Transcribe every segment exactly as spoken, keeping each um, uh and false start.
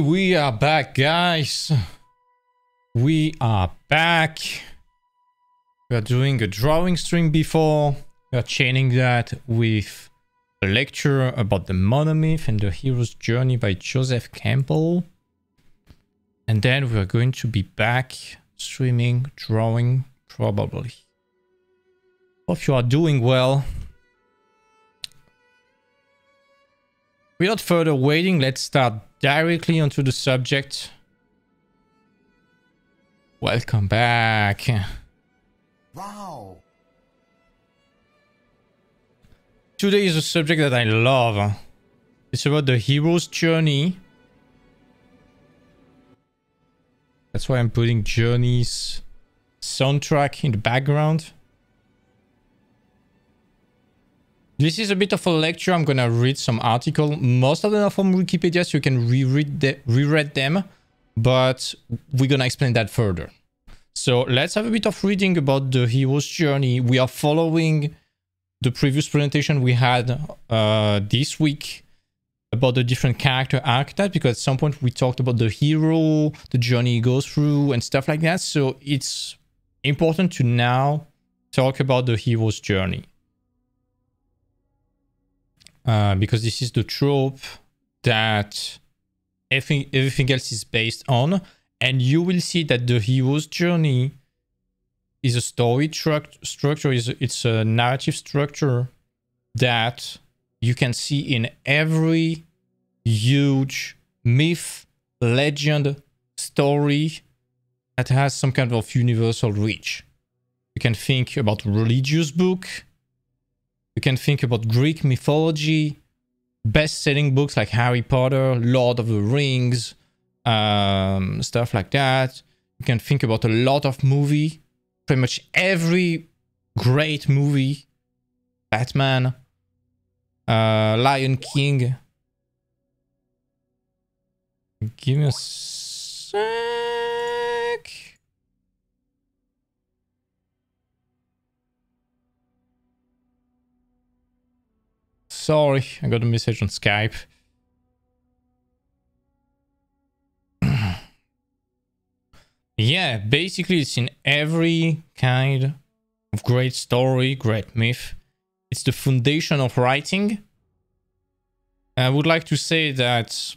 Hey, we are back, guys. We are back. We are doing a drawing stream before. We are chaining that with a lecture about the monomyth and the hero's journey by Joseph Campbell. And then we are going to be back streaming, drawing, probably. Hope you are doing well. Without further waiting, let's start directly onto the subject. Welcome back. Wow. Today is a subject that I love. It's about the hero's journey. That's why I'm putting Journey's soundtrack in the background. This is a bit of a lecture. I'm gonna read some article. Most of them are from Wikipedia, so you can reread the, reread them. But we're gonna explain that further. So let's have a bit of reading about the hero's journey. We are following the previous presentation we had uh, this week about the different character archetypes, because at some point we talked about the hero, the journey he goes through, and stuff like that. So it's important to now talk about the hero's journey. Uh, because this is the trope that everything, everything else is based on. And you will see that the hero's journey is a story structure. Is It's a narrative structure that you can see in every huge myth, legend, story that has some kind of universal reach. You can think about religious book. You can think about Greek mythology, best-selling books like Harry Potter, Lord of the Rings, um, stuff like that. You can think about a lot of movie, pretty much every great movie, Batman, uh, Lion King. Give me a sec. Sorry, I got a message on Skype. Yeah, basically it's in every kind of great story, great myth. It's the foundation of writing. I would like to say that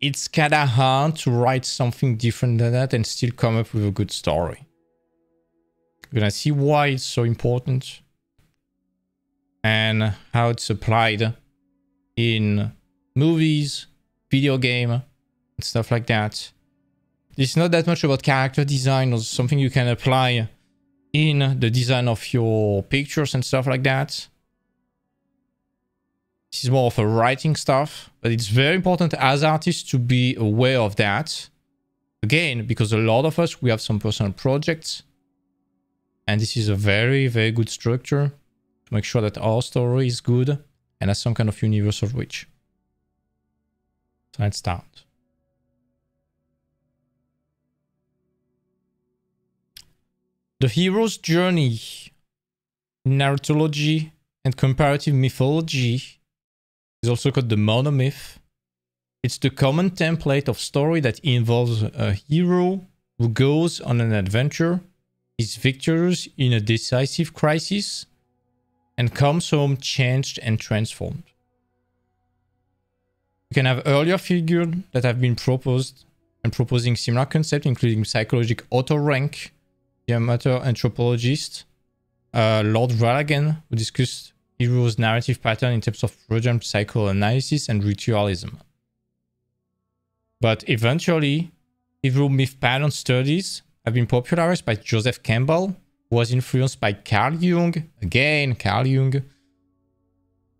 it's kind of hard to write something different than that and still come up with a good story. You're gonna see why it's so important and how it's applied in movies, video game, and stuff like that. It's not that much about character design or something you can apply in the design of your pictures and stuff like that. This is more of a writing stuff, but it's very important as artists to be aware of that. Again, because a lot of us, we have some personal projects, and this is a very, very good structure. Make sure that our story is good and has some kind of universal reach. So let's start. The hero's journey in narratology and comparative mythology is also called the monomyth. It's the common template of story that involves a hero who goes on an adventure, is victorious in a decisive crisis, and comes home changed and transformed. You can have earlier figures that have been proposed and proposing similar concepts, including psychological author rank, the amateur anthropologist, uh, Lord Ralagan, who discussed heroes' narrative pattern in terms of Freudian psychoanalysis and ritualism. But eventually, hero myth pattern studies have been popularized by Joseph Campbell, was influenced by Carl Jung, again Carl Jung.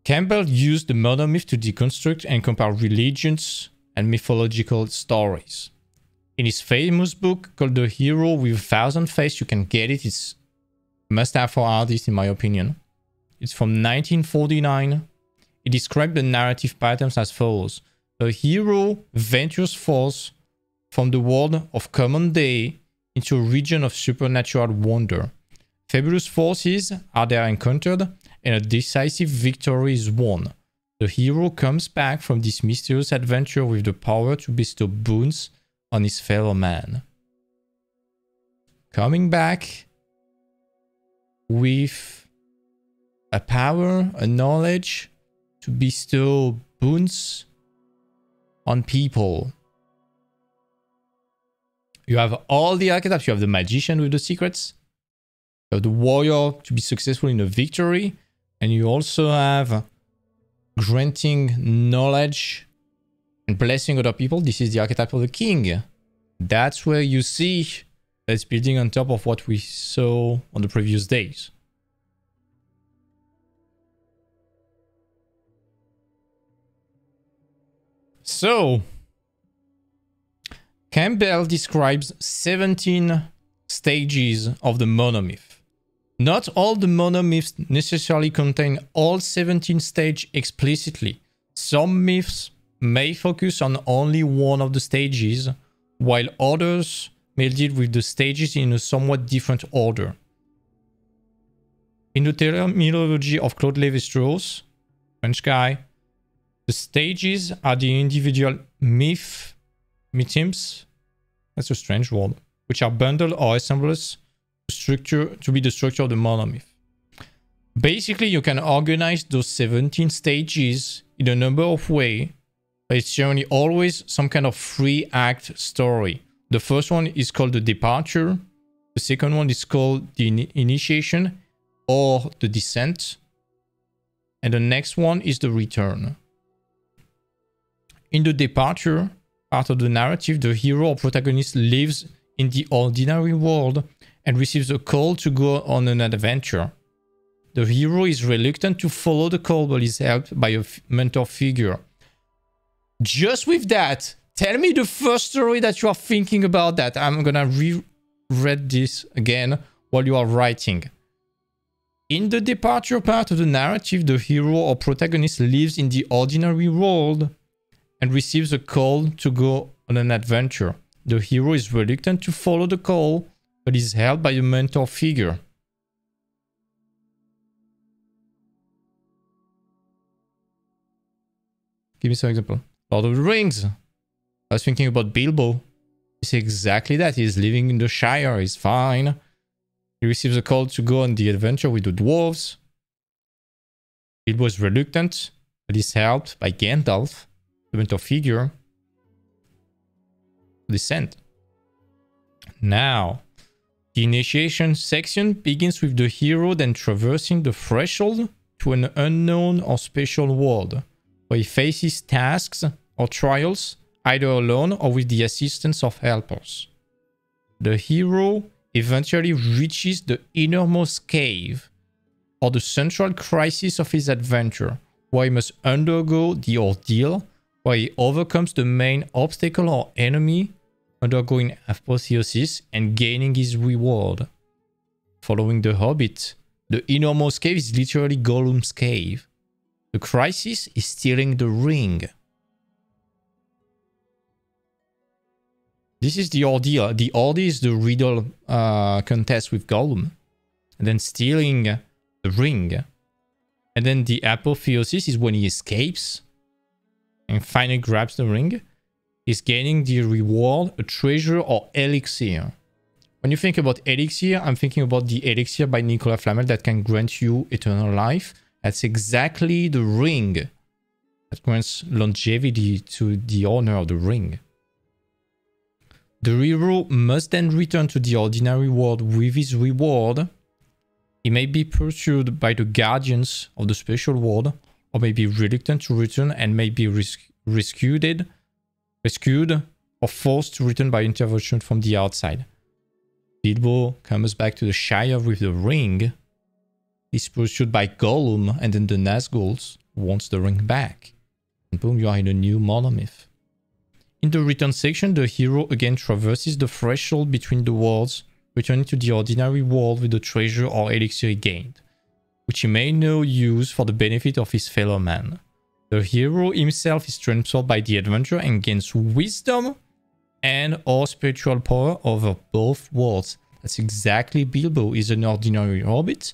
Campbell used the monomyth to deconstruct and compare religions and mythological stories. In his famous book called The Hero with a Thousand Faces, you can get it, it's a must-have for artists in my opinion. It's from nineteen forty-nine. It described the narrative patterns as follows. The hero ventures forth from the world of common day into a region of supernatural wonder. Fabulous forces are there encountered, and a decisive victory is won. The hero comes back from this mysterious adventure with the power to bestow boons on his fellow man. Coming back with a power, a knowledge to bestow boons on people. You have all the archetypes. You have the magician with the secrets. You have the warrior to be successful in a victory. And you also have granting knowledge and blessing other people. This is the archetype of the king. That's where you see that's building on top of what we saw on the previous days. So, Campbell describes seventeen stages of the monomyth. Not all the monomyths necessarily contain all seventeen stages explicitly. Some myths may focus on only one of the stages, while others may deal with the stages in a somewhat different order. In the terminology of Claude Lévi-Strauss, French guy, the stages are the individual myth, mythems, that's a strange word, which are bundled or assembled to structure to be the structure of the monomyth. Basically, you can organize those seventeen stages in a number of ways, but it's generally always some kind of three-act story. The first one is called the departure, the second one is called the in initiation or the descent, and the next one is the return. In the departure part of the narrative, the hero or protagonist lives in the ordinary world and receives a call to go on an adventure. The hero is reluctant to follow the call but is helped by a mentor figure. Just with that, tell me the first story that you are thinking about that. I'm gonna reread this again while you are writing. In the departure part of the narrative, the hero or protagonist lives in the ordinary world and receives a call to go on an adventure. The hero is reluctant to follow the call, but is helped by a mentor figure. Give me some example. Lord of the Rings. I was thinking about Bilbo. It's exactly that. He's living in the Shire. He's fine. He receives a call to go on the adventure with the dwarves. Bilbo is reluctant, but is helped by Gandalf, the mentor figure. Descent. Now, the initiation section begins with the hero then traversing the threshold to an unknown or special world, where he faces tasks or trials, either alone or with the assistance of helpers. The hero eventually reaches the innermost cave, or the central crisis of his adventure, where he must undergo the ordeal, where he overcomes the main obstacle or enemy, undergoing apotheosis and gaining his reward. Following the Hobbit, the innermost cave is literally Gollum's cave. The crisis is stealing the ring. This is the ordeal. The ordeal is the riddle uh, contest with Gollum. And then stealing the ring. And then the apotheosis is when he escapes and finally grabs the ring. He's gaining the reward, a treasure or elixir. When you think about elixir, I'm thinking about the elixir by Nicolas Flamel that can grant you eternal life. That's exactly the ring that grants longevity to the owner of the ring. The hero must then return to the ordinary world with his reward. He may be pursued by the guardians of the special world, or may be reluctant to return and may be resc rescued, rescued or forced to return by intervention from the outside. Bilbo comes back to the Shire with the ring. He's pursued by Gollum and then the Nazguls wants the ring back. And boom, you are in a new monomyth. In the return section, the hero again traverses the threshold between the worlds, returning to the ordinary world with the treasure or elixir he gained, which he may now use for the benefit of his fellow man. The hero himself is transformed by the adventure and gains wisdom and or spiritual power over both worlds. That's exactly Bilbo. He's an ordinary hobbit,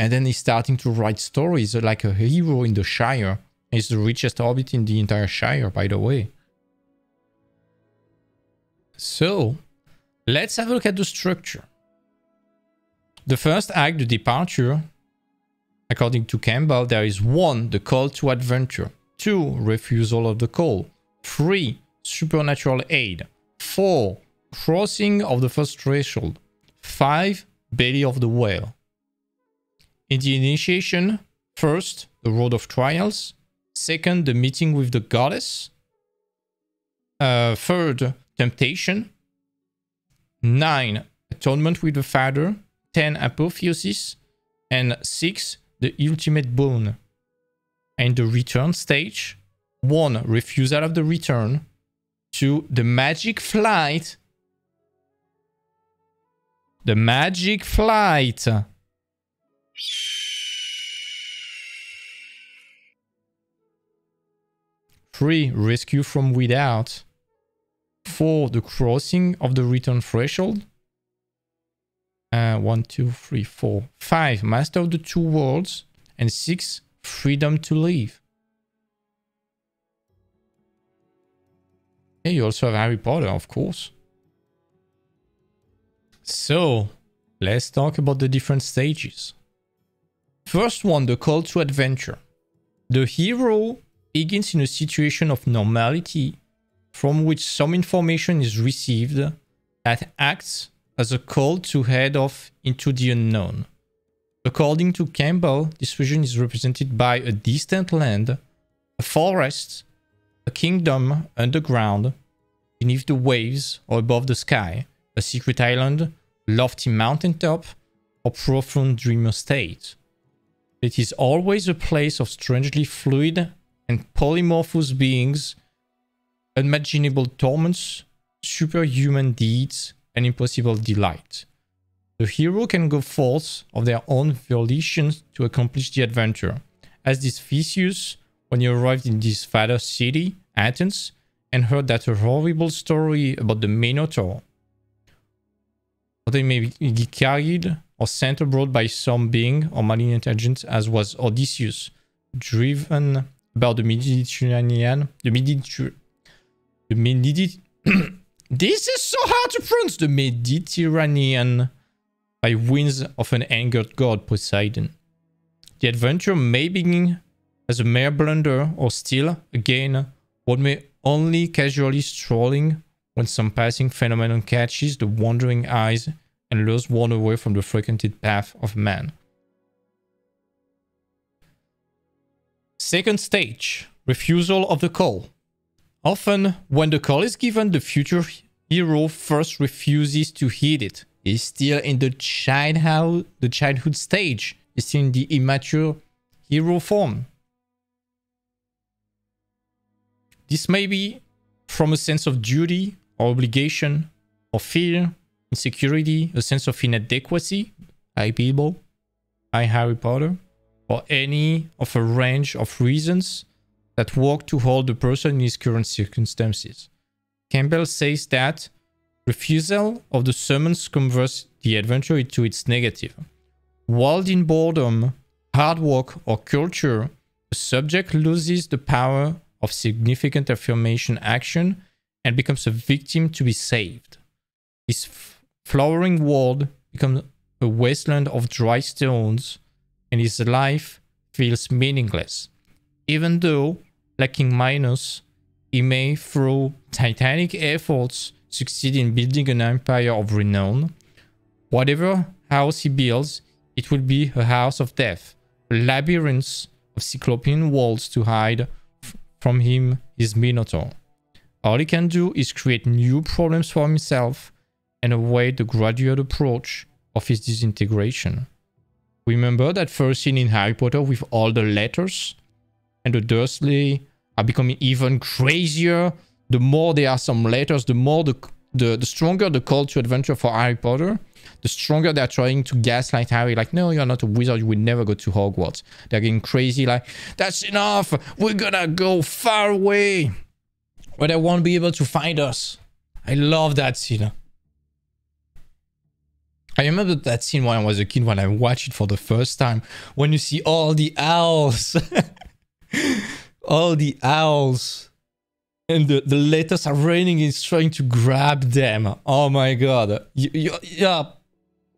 and then he's starting to write stories like a hero in the Shire He's the richest hobbit in the entire Shire, by the way. So, let's have a look at the structure. The first act, the departure. According to Campbell, there is one, the call to adventure. Two, refusal of the call. Three, supernatural aid. Four, crossing of the first threshold. Five, belly of the whale. In the initiation, first, the road of trials. Second, the meeting with the goddess. Uh, third, temptation. Nine, atonement with the father. Ten, apotheosis. And six, the ultimate boon. And the return stage. One, refusal of the return. Two, the magic flight. The magic flight. Three, rescue from without. Four, the crossing of the return threshold. Uh, one, two, three, four, five, master of the two worlds, and six, freedom to leave. Yeah, you also have Harry Potter, of course. So, let's talk about the different stages. First one, the call to adventure. The hero begins in a situation of normality, from which some information is received that acts as a call to head off into the unknown. According to Campbell, this vision is represented by a distant land, a forest, a kingdom underground, beneath the waves or above the sky, a secret island, lofty mountaintop, or profound dreamer state. It is always a place of strangely fluid and polymorphous beings, unimaginable torments, superhuman deeds, an impossible delight. The hero can go forth of their own volition to accomplish the adventure. As did Theseus, when he arrived in his father's city, Athens, and heard that horrible story about the Minotaur. Or they may be carried or sent abroad by some being or malignant agent, as was Odysseus, driven about the Mediterranean. The Mediterranean. The Mediterranean. This is so hard to pronounce! The Mediterranean, by winds of an angered god Poseidon. The adventure may begin as a mere blunder, or still, again, one may only casually strolling when some passing phenomenon catches the wandering eyes and lures one away from the frequented path of man. Second stage, refusal of the call. Often, when the call is given, the future hero first refuses to heed it. He's still in the childhood, the childhood stage. He's still in the immature hero form. This may be from a sense of duty or obligation or fear, insecurity, a sense of inadequacy, I Bilbo, I Harry Potter, or any of a range of reasons that work to hold the person in his current circumstances. Campbell says that refusal of the summons converts the adventure into its negative. While in boredom, hard work, or culture, the subject loses the power of significant affirmation action and becomes a victim to be saved. His flowering world becomes a wasteland of dry stones, and his life feels meaningless. Even though lacking minors, he may, through titanic efforts, succeed in building an empire of renown. Whatever house he builds, it will be a house of death, a labyrinth of cyclopean walls to hide from him his Minotaur. All he can do is create new problems for himself and await the gradual approach of his disintegration. Remember that first scene in Harry Potter with all the letters? And the Dursley are becoming even crazier. The more there are some letters, the more the, the the stronger the call to adventure for Harry Potter. The stronger they're trying to gaslight Harry, like, no, you're not a wizard, you will never go to Hogwarts. They're getting crazy, like, that's enough, we're gonna go far away, where they won't be able to find us. I love that scene. I remember that scene when I was a kid, when I watched it for the first time, when you see all the owls. all the owls and the, the letters are raining is trying to grab them. Oh my god. You, you, yeah.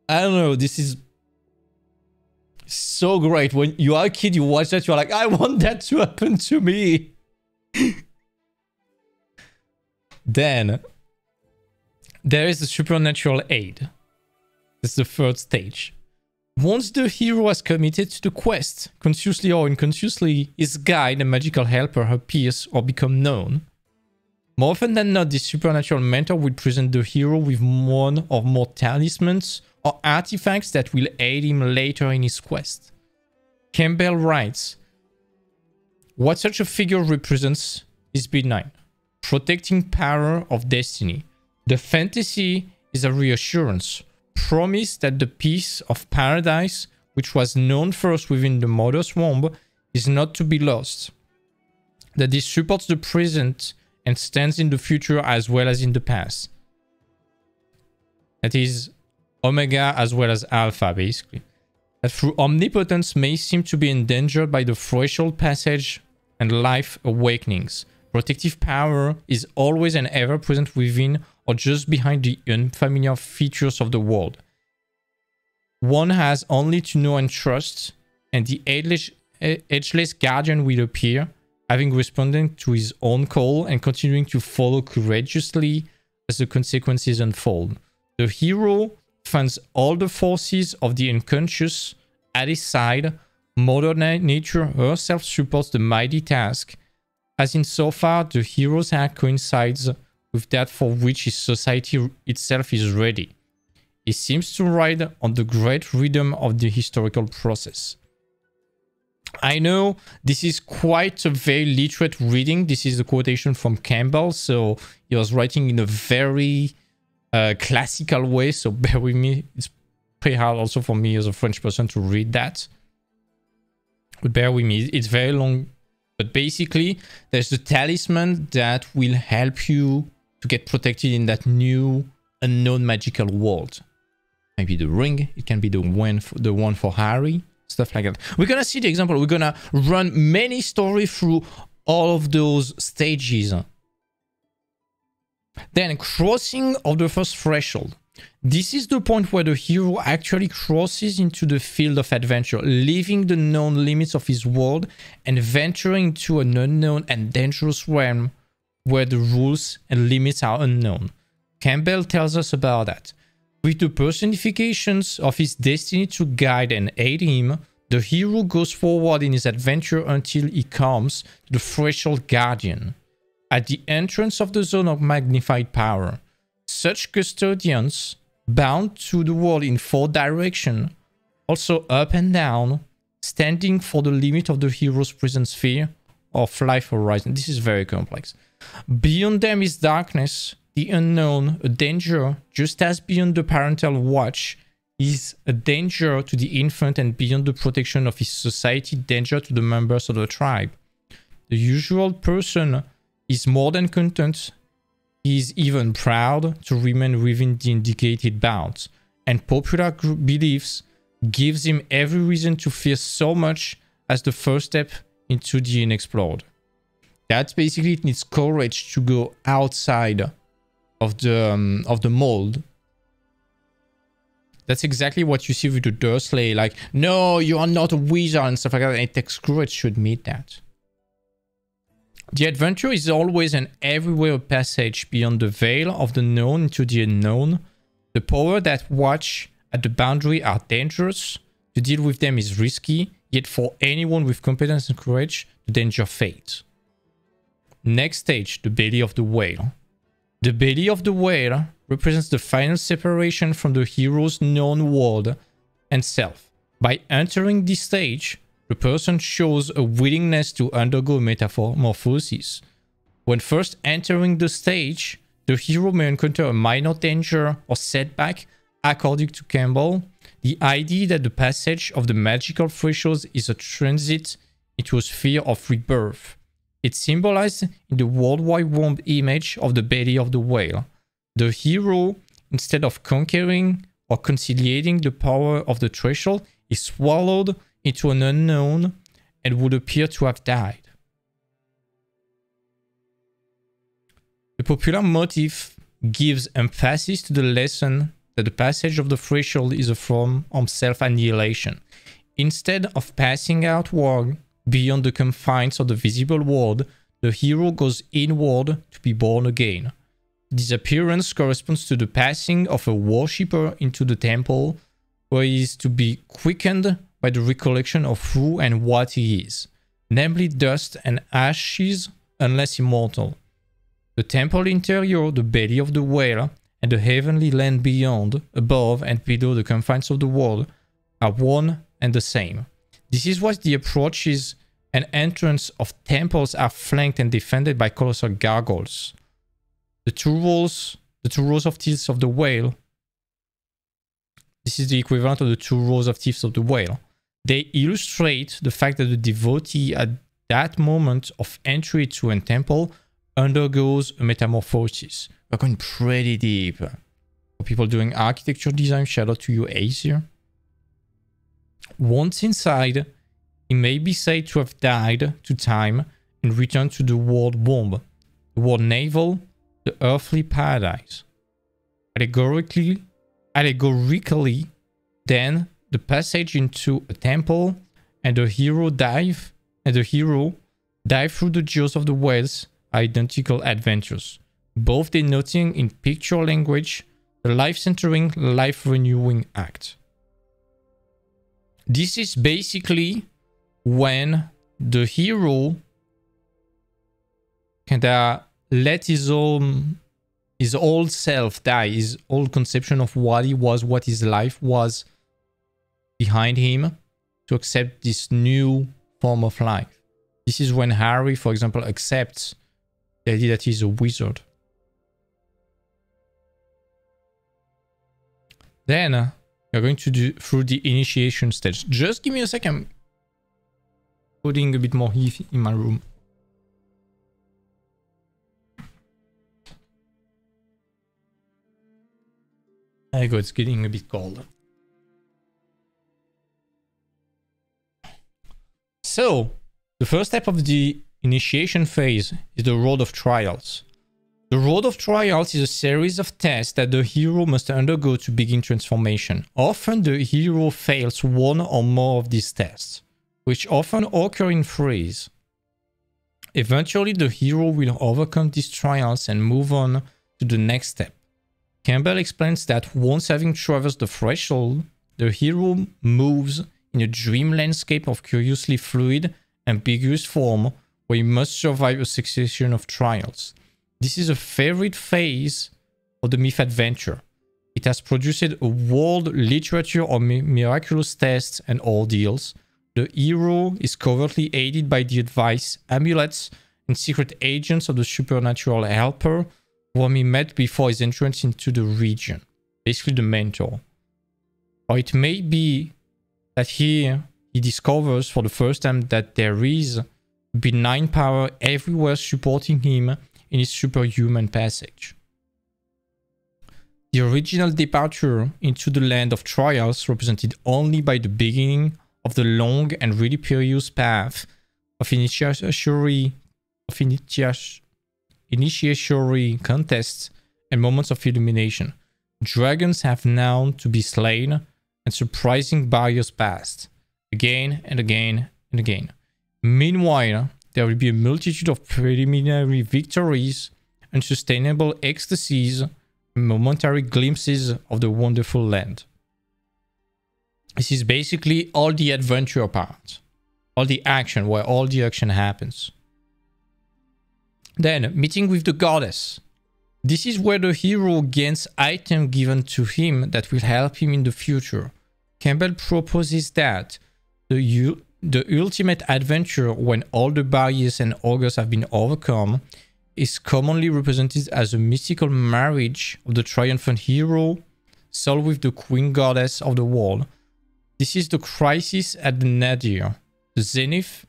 I don't know. This is so great. When you are a kid, you watch that, you're like, I want that to happen to me. Then there is the supernatural aid. This is the third stage. Once the hero has committed to the quest, consciously or unconsciously, his guide and magical helper appears or become known. More often than not, this supernatural mentor will present the hero with one or more talismans or artifacts that will aid him later in his quest. Campbell writes, what such a figure represents is benign, protecting power of destiny. The fantasy is a reassurance, promise that the peace of paradise, which was known first within the mother's womb, is not to be lost. That this supports the present and stands in the future as well as in the past. That is Omega as well as Alpha, basically. That through omnipotence may seem to be endangered by the threshold passage and life awakenings. Protective power is always and ever present within or just behind the unfamiliar features of the world. One has only to know and trust, and the ageless, ageless guardian will appear, having responded to his own call and continuing to follow courageously as the consequences unfold. The hero finds all the forces of the unconscious at his side. Mother Nature herself supports the mighty task, as in so far the hero's act coincides with that for which his society itself is ready. He seems to ride on the great rhythm of the historical process. I know this is quite a very literate reading. This is a quotation from Campbell, so he was writing in a very uh, classical way, so bear with me. It's pretty hard also for me as a French person to read that. But bear with me, it's very long. But basically, there's the talisman that will help you to get protected in that new, unknown magical world. Maybe the ring, it can be the one for, the one for Harry, stuff like that. We're gonna see the example, we're gonna run many stories through all of those stages. Then, crossing of the first threshold. This is the point where the hero actually crosses into the field of adventure, leaving the known limits of his world and venturing into an unknown and dangerous realm where the rules and limits are unknown. Campbell tells us about that. With the personifications of his destiny to guide and aid him, the hero goes forward in his adventure until he comes to the threshold guardian, at the entrance of the zone of magnified power. Such custodians, bound to the world in four directions, also up and down, standing for the limit of the hero's present sphere of life horizon. This is very complex. Beyond them is darkness, the unknown, a danger, just as beyond the parental watch is a danger to the infant and beyond the protection of his society, danger to the members of the tribe. The usual person is more than content. He is even proud to remain within the indicated bounds, and popular beliefs gives him every reason to fear so much as the first step into the unexplored. That basically it needs courage to go outside of the um, of the mold. That's exactly what you see with the Dursley, like, no, you are not a wizard and stuff like that. It takes courage to admit that. The adventure is always and everywhere a passage beyond the veil of the known into the unknown. The powers that watch at the boundary are dangerous. To deal with them is risky, yet for anyone with competence and courage, the danger fades. Next stage, the belly of the whale. The belly of the whale represents the final separation from the hero's known world and self. By entering this stage, the person shows a willingness to undergo metamorphosis. When first entering the stage, the hero may encounter a minor danger or setback. According to Campbell, the idea that the passage of the magical threshold is a transit into a sphere of rebirth. It's symbolized in the worldwide womb image of the belly of the whale. The hero, instead of conquering or conciliating the power of the threshold, is swallowed into an unknown and would appear to have died. popular motif gives emphasis to the lesson that the passage of the threshold is a form of self-annihilation. Instead of passing outward beyond the confines of the visible world, the hero goes inward to be born again. This appearance corresponds to the passing of a worshipper into the temple, where he is to be quickened by the recollection of who and what he is, namely dust and ashes, unless immortal. The temple interior, the belly of the whale, and the heavenly land beyond, above and below the confines of the world, are one and the same. This is why the approaches and entrance of temples are flanked and defended by colossal gargoyles. The two rows, the two rows of teeth of the whale, this is the equivalent of the two rows of teeth of the whale. They illustrate the fact that the devotee at that moment of entry to a temple undergoes a metamorphosis. We're going pretty deep. For people doing architecture design, shout out to you, Ace here. Once inside, he may be said to have died to time and returned to the world womb, the world navel, the earthly paradise. Allegorically, allegorically, then the passage into a temple and the hero dive and the hero dive through the jaws of the whales are identical adventures, both denoting in picture language the life-centering, life-renewing act. This is basically when the hero can uh, let his own, his old self die, his old conception of what he was, what his life was behind him, to accept this new form of life. This is when Harry, for example, accepts the idea that he's a wizard. Then uh, you're going to do through the initiation stage. Just give me a second. Putting a bit more heat in my room. There you go, it's getting a bit cold. So, the first step of the initiation phase is the road of trials. The road of trials is a series of tests that the hero must undergo to begin transformation. Often the hero fails one or more of these tests, which often occur in threes. Eventually, the hero will overcome these trials and move on to the next step. Campbell explains that once having traversed the threshold, the hero moves in a dream landscape of curiously fluid, ambiguous form where he must survive a succession of trials. This is a favorite phase of the myth adventure. It has produced a world literature of miraculous tests and ordeals. The hero is covertly aided by the advice, amulets, and secret agents of the supernatural helper whom he met before his entrance into the region, basically the mentor. Or it may be that here he discovers for the first time that there is benign power everywhere supporting him in his superhuman passage. The original departure into the land of trials represented only by the beginning of the long and really perilous path of initiatory, of initiatory contests and moments of illumination. Dragons have now to be slain and surprising barriers passed, again and again and again. Meanwhile, there will be a multitude of preliminary victories, unsustainable ecstasies, and momentary glimpses of the wonderful land. This is basically all the adventure part, all the action, where all the action happens. Then, meeting with the goddess. This is where the hero gains items given to him that will help him in the future. Campbell proposes that the, the ultimate adventure, when all the barriers and ogres have been overcome, is commonly represented as a mystical marriage of the triumphant hero, soul with the queen goddess of the world. This is the crisis at the nadir, the zenith,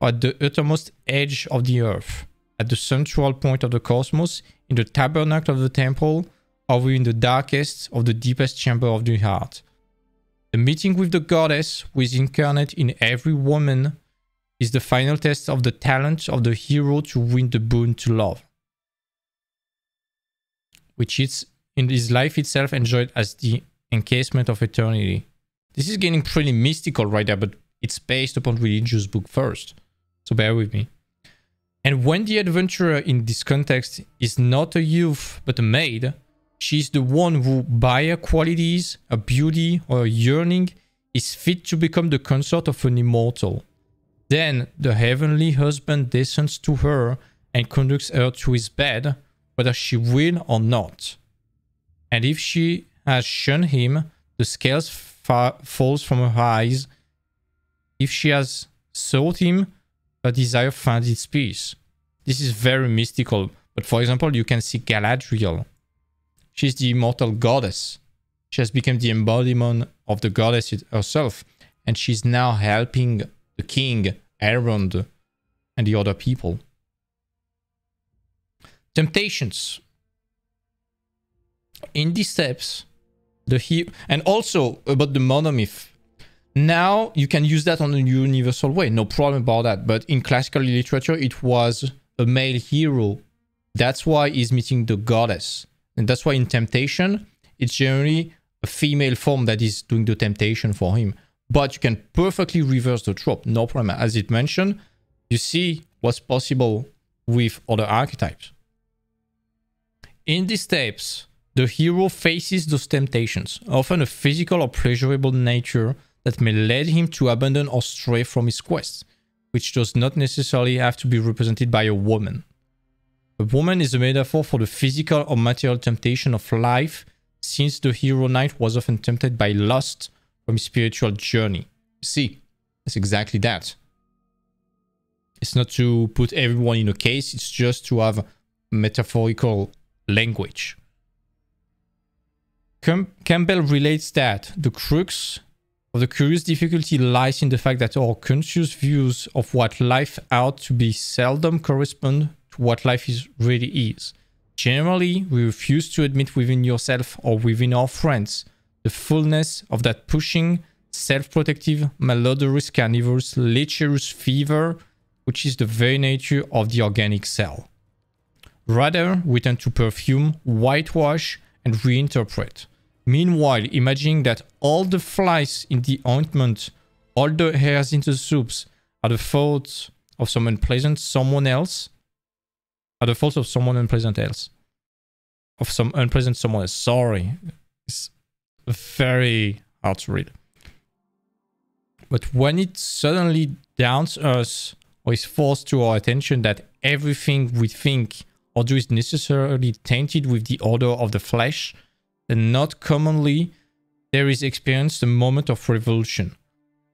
at the uttermost edge of the earth, at the central point of the cosmos, in the tabernacle of the temple, or within the darkest of the deepest chamber of the heart. The meeting with the goddess, who is incarnate in every woman, is the final test of the talent of the hero to win the boon to love. which is in his life itself enjoyed as the encasement of eternity. This is getting pretty mystical right there, but it's based upon religious book first, so bear with me. And when the adventurer in this context is not a youth but a maid, she's the one who, by her qualities, her beauty, or her yearning, is fit to become the consort of an immortal. Then the heavenly husband descends to her and conducts her to his bed, whether she will or not. And if she has shunned him, the scales fa falls from her eyes. If she has sought him, her desire finds its peace. This is very mystical, but for example, you can see Galadriel. She is the immortal goddess. She has become the embodiment of the goddess herself, and she's now helping the king, Elrond, and the other people. Temptations. In these steps, the hero, and also about the monomyth. Now you can use that on a universal way, no problem about that. But in classical literature, it was a male hero. That's why he's meeting the goddess. And that's why in temptation, it's generally a female form that is doing the temptation for him. But you can perfectly reverse the trope, no problem. As it mentioned, you see what's possible with other archetypes. In these steps, the hero faces those temptations, often a physical or pleasurable nature that may lead him to abandon or stray from his quest, which does not necessarily have to be represented by a woman. A woman is a metaphor for the physical or material temptation of life, since the hero knight was often tempted by lust from his spiritual journey. You see, it's exactly that. It's not to put everyone in a case, it's just to have metaphorical language. Campbell relates that the crux of the curious difficulty lies in the fact that our conscious views of what life ought to be seldom correspond to what life is really is. Generally, we refuse to admit within yourself or within our friends the fullness of that pushing, self-protective, malodorous, carnivorous, lecherous fever, which is the very nature of the organic cell. Rather, we tend to perfume, whitewash, and reinterpret. Meanwhile, imagining that all the flies in the ointment, all the hairs in the soups, are the faults of some unpleasant someone else, are the faults of someone unpleasant else, of some unpleasant someone else. Sorry, it's very hard to read. But when it suddenly downs us or is forced to our attention that everything we think or do is necessarily tainted with the odor of the flesh, and not commonly, there is experienced a moment of revulsion.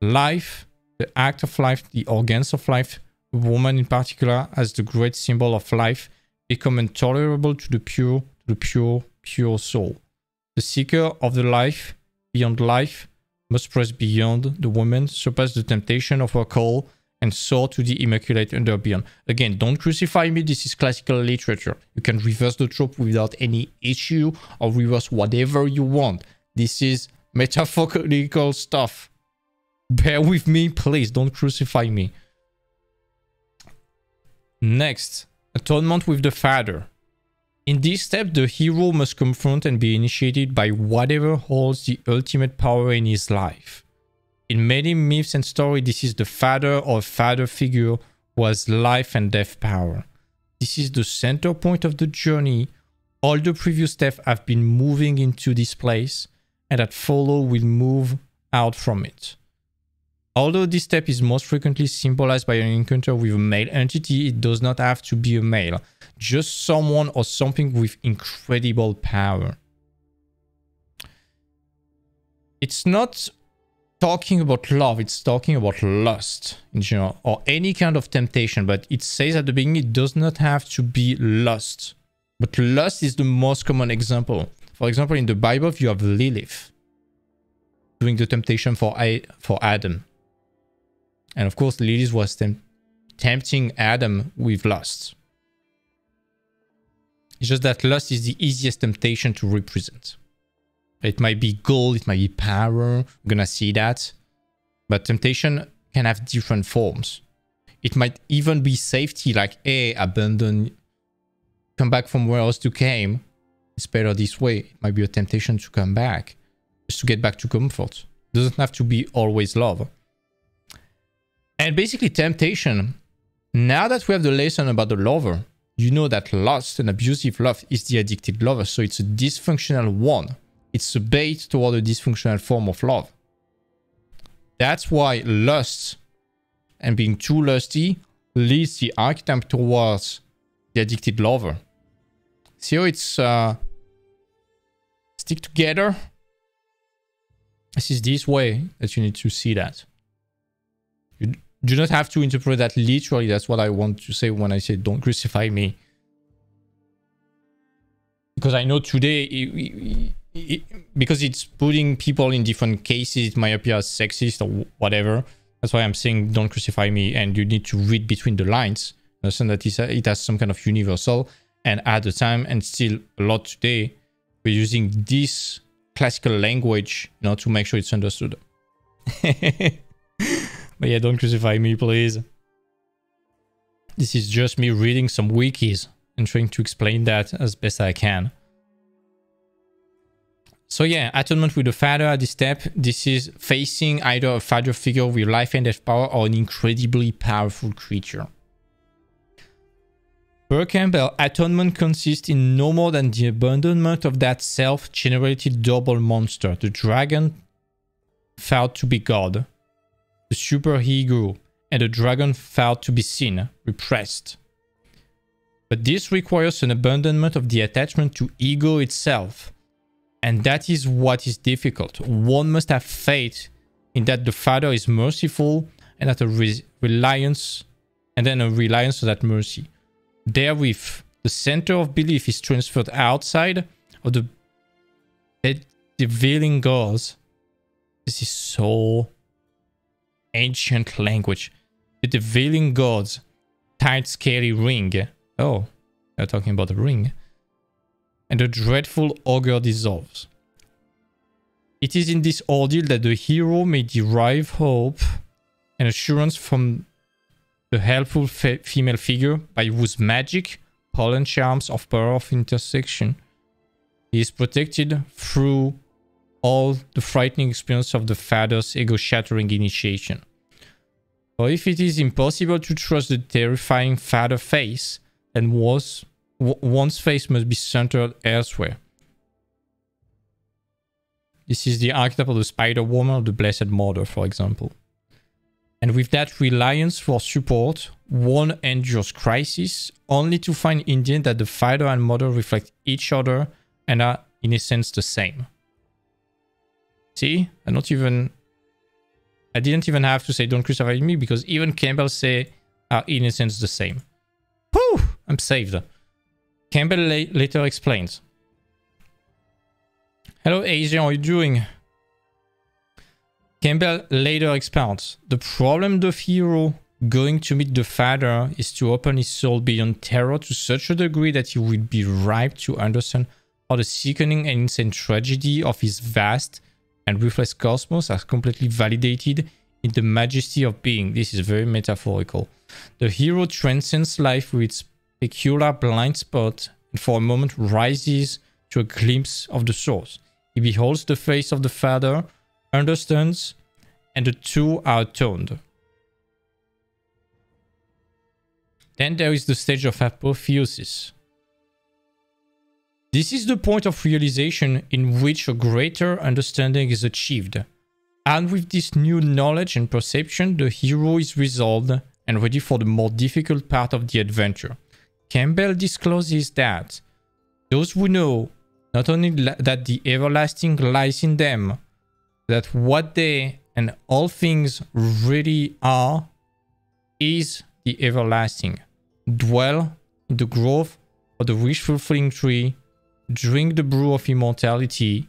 Life, the act of life, the organs of life, a woman in particular as the great symbol of life, become intolerable to the pure, to the pure, pure soul. The seeker of the life beyond life must press beyond the woman, surpass the temptation of her call, and soar to the immaculate under beyond. Again, don't crucify me, this is classical literature. You can reverse the trope without any issue or reverse whatever you want. This is metaphorical stuff. Bear with me, please, don't crucify me. Next, atonement with the Father. In this step, the hero must confront and be initiated by whatever holds the ultimate power in his life. In many myths and stories, this is the father or father figure who has life and death power. This is the center point of the journey. All the previous steps have been moving into this place, and that follow will move out from it. Although this step is most frequently symbolized by an encounter with a male entity, it does not have to be a male, just someone or something with incredible power. It's not talking about love, it's talking about lust in general, or any kind of temptation, but it says at the beginning it does not have to be lust. But lust is the most common example. For example, in the Bible, you have Lilith doing the temptation for for Adam. And of course, Lilith was temp tempting Adam with lust. It's just that lust is the easiest temptation to represent. It might be gold, it might be power, we're gonna see that. But temptation can have different forms. It might even be safety, like, hey, abandon, come back from where else you came. It's better this way. It might be a temptation to come back, just to get back to comfort. It doesn't have to be always love. And basically temptation. Now that we have the lesson about the lover, you know that lust and abusive love is the addicted lover. So it's a dysfunctional one. It's a bait toward a dysfunctional form of love. That's why lust and being too lusty leads the archetype towards the addicted lover. See how it's uh, stick together? This is this way that you need to see that. You do not have to interpret that literally. That's what I want to say when I say don't crucify me. Because I know today... It, it, It, because it's putting people in different cases, it might appear as sexist or whatever. That's why I'm saying don't crucify me, and you need to read between the lines. Understand that it has some kind of universal, and at the time, and still a lot today, we're using this classical language, you know, to make sure it's understood. But yeah, don't crucify me, please. This is just me reading some wikis and trying to explain that as best I can. So yeah, atonement with the father at this step. This is facing either a father figure with life and death power or an incredibly powerful creature. Per Campbell, atonement consists in no more than the abandonment of that self-generated double monster, the dragon thought to be God, the superego, and the dragon thought to be sin, repressed. But this requires an abandonment of the attachment to ego itself. And that is what is difficult. One must have faith in that the Father is merciful and that a re reliance, and then a reliance on that mercy. Therewith, the center of belief is transferred outside of the prevailing gods. This is so ancient language. The prevailing gods, tight, scary ring. Oh, they're talking about the ring. And the dreadful ogre dissolves. It is in this ordeal that the hero may derive hope and assurance from the helpful fe female figure by whose magic, power and charms of power of intersection, he is protected through all the frightening experience of the father's ego-shattering initiation. For if it is impossible to trust the terrifying father face, then was... one's face must be centered elsewhere. This is the archetype of the Spider Woman or the Blessed Mother, for example. And with that reliance for support, one endures crisis, only to find in the end that the father and mother reflect each other and are, in a sense, the same. See? I'm not even... I didn't even have to say, don't crucify me, because even Campbell say, are, in a sense, the same. Whew! I'm saved. Campbell later explains. Hello Asia, how are you doing? Campbell later expounds. The problem of the hero going to meet the father is to open his soul beyond terror to such a degree that he will be ripe to understand how the sickening and insane tragedy of his vast and ruthless cosmos are completely validated in the majesty of being. This is very metaphorical. The hero transcends life with its peculiar blind spot, and for a moment rises to a glimpse of the source. He beholds the face of the father, understands, and the two are atoned. Then there is the stage of apotheosis. This is the point of realization in which a greater understanding is achieved. And with this new knowledge and perception, the hero is resolved and ready for the more difficult part of the adventure. Campbell discloses that those who know not only that the everlasting lies in them, that what they and all things really are is the everlasting, dwell in the grove of the wish-fulfilling tree, drink the brew of immortality,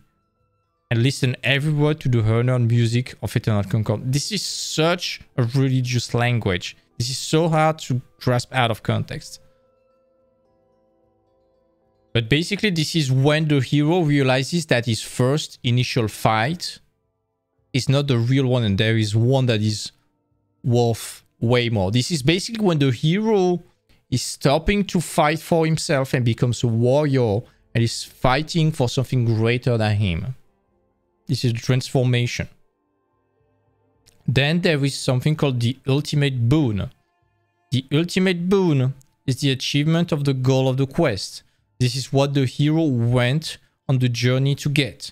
and listen everywhere to the honored music of eternal concord. This is such a religious language. This is so hard to grasp out of context. But basically, this is when the hero realizes that his first initial fight is not the real one, and there is one that is worth way more. This is basically when the hero is stopping to fight for himself and becomes a warrior and is fighting for something greater than him. This is transformation. Then there is something called the ultimate boon. The ultimate boon is the achievement of the goal of the quest. This is what the hero went on the journey to get.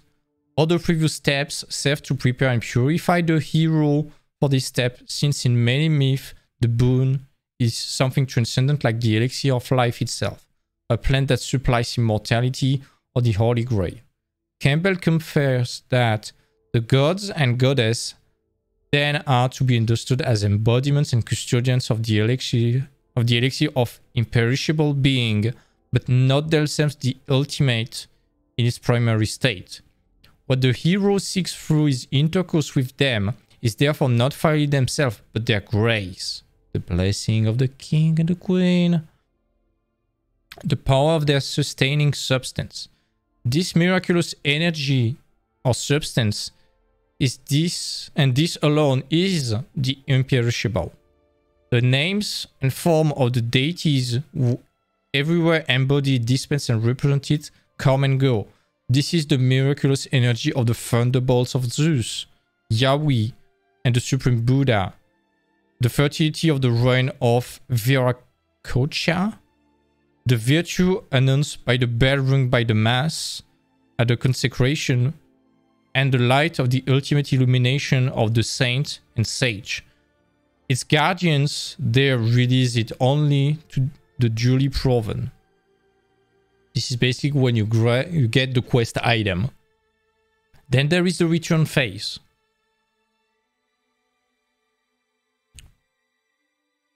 All the previous steps serve to prepare and purify the hero for this step, since in many myths, the boon is something transcendent like the elixir of life itself, a plant that supplies immortality, or the Holy Grail. Campbell confers that the gods and goddess then are to be understood as embodiments and custodians of the elixir of the elixir of imperishable being, but not themselves the ultimate in its primary state. What the hero seeks through his intercourse with them is therefore not finally themselves, but their grace, the blessing of the king and the queen, the power of their sustaining substance. This miraculous energy or substance is this, and this alone is the imperishable. The names and form of the deities who everywhere embody, dispense, and represent it come and go. This is the miraculous energy of the thunderbolts of Zeus, Yahweh, and the Supreme Buddha. The fertility of the reign of Viracocha. The virtue announced by the bell rung by the mass at the consecration, and the light of the ultimate illumination of the saint and sage. Its guardians there release it only to the duly proven. This is basically when you, gra you get the quest item. Then there is the return phase.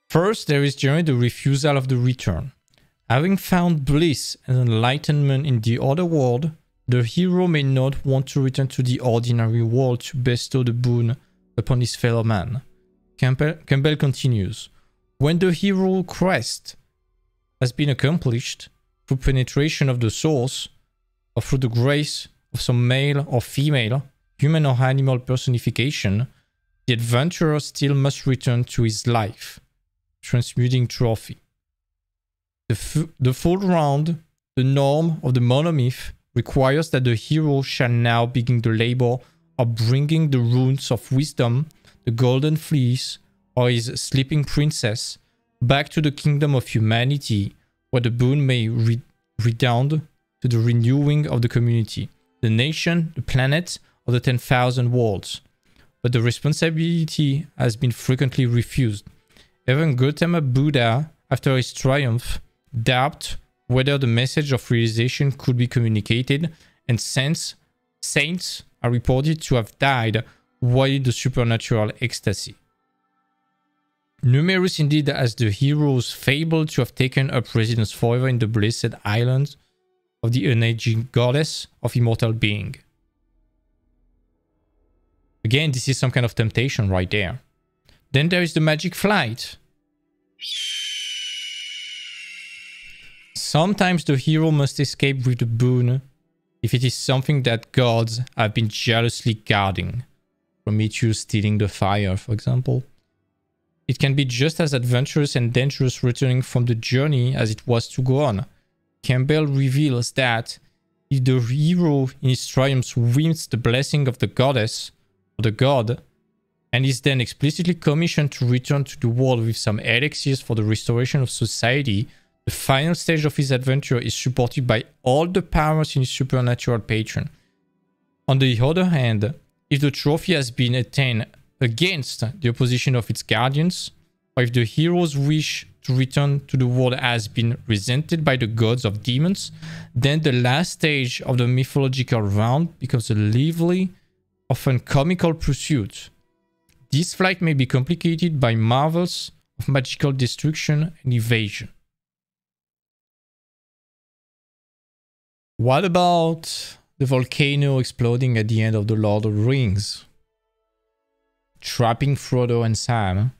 First, there is generally the refusal of the return. Having found bliss and enlightenment in the other world, the hero may not want to return to the ordinary world to bestow the boon upon his fellow man. Campbell, Campbell continues, when the hero quest has been accomplished through penetration of the source or through the grace of some male or female, human or animal personification, the adventurer still must return to his life, transmuting trophy. The, the full round, the norm of the monomyth, requires that the hero shall now begin the labor of bringing the runes of wisdom, the golden fleece, or his sleeping princess back to the kingdom of humanity, where the boon may re redound to the renewing of the community, the nation, the planet, or the ten thousand worlds. But the responsibility has been frequently refused. Even Gautama Buddha, after his triumph, doubted whether the message of realization could be communicated, and since saints are reported to have died while the supernatural ecstasy. Numerous indeed as the heroes fabled to have taken up residence forever in the blessed island of the unaging goddess of immortal being. Again, this is some kind of temptation right there. Then there is the magic flight. Sometimes the hero must escape with the boon if it is something that gods have been jealously guarding. Prometheus stealing the fire, for example. It can be just as adventurous and dangerous returning from the journey as it was to go on. Campbell reveals that if the hero in his triumphs wins the blessing of the goddess or the god, and is then explicitly commissioned to return to the world with some elixirs for the restoration of society, the final stage of his adventure is supported by all the powers in his supernatural patron. On the other hand, if the trophy has been attained against the opposition of its guardians, or if the hero's wish to return to the world has been resented by the gods of demons, then the last stage of the mythological round becomes a lively, often comical pursuit. This flight may be complicated by marvels of magical destruction and evasion. What about the volcano exploding at the end of The Lord of the Rings? Trapping Frodo and Sam.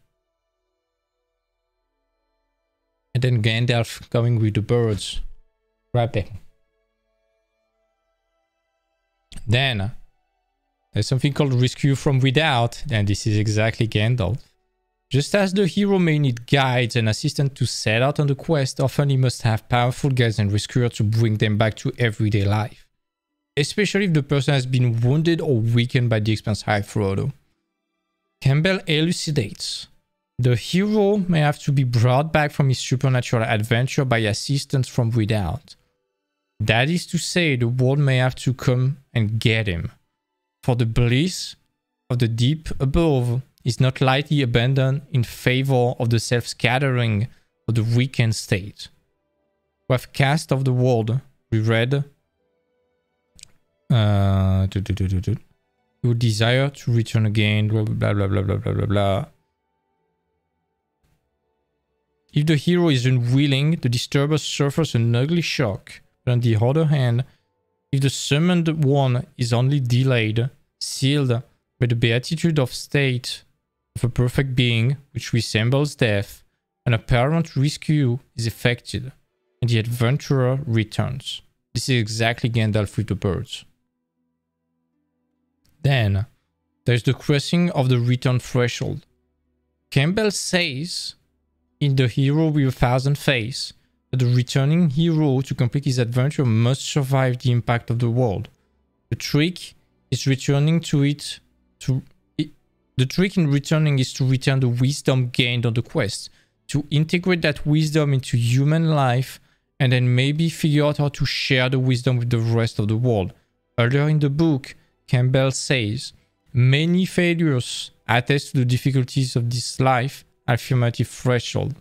And then Gandalf going with the birds. Trapping. Then, there's something called Rescue from Without. And this is exactly Gandalf. Just as the hero may need guides and assistants to set out on the quest, often he must have powerful guides and rescuers to bring them back to everyday life, especially if the person has been wounded or weakened by the experience. Hi, Frodo. Campbell elucidates. The hero may have to be brought back from his supernatural adventure by assistance from without. That is to say, the world may have to come and get him. For the bliss of the deep above is not lightly abandoned in favor of the self-scattering of the weakened state. We have cast off the world. We read, uh, do, do, do, do, do. Your desire to return again, blah, blah, blah, blah, blah, blah, blah, blah. If the hero is unwilling, the disturber suffers an ugly shock. But on the other hand, if the summoned one is only delayed, sealed by the beatitude of state of a perfect being, which resembles death, an apparent rescue is effected, and the adventurer returns. This is exactly Gandalf with the birds. Then, there's the crossing of the return threshold. Campbell says in The Hero with a Thousand Faces, the returning hero, to complete his adventure, must survive the impact of the world. The trick is returning to it to it, the trick in returning is to return the wisdom gained on the quest, to integrate that wisdom into human life, and then maybe figure out how to share the wisdom with the rest of the world. Earlier in the book, Campbell says, many failures attest to the difficulties of this life affirmative threshold.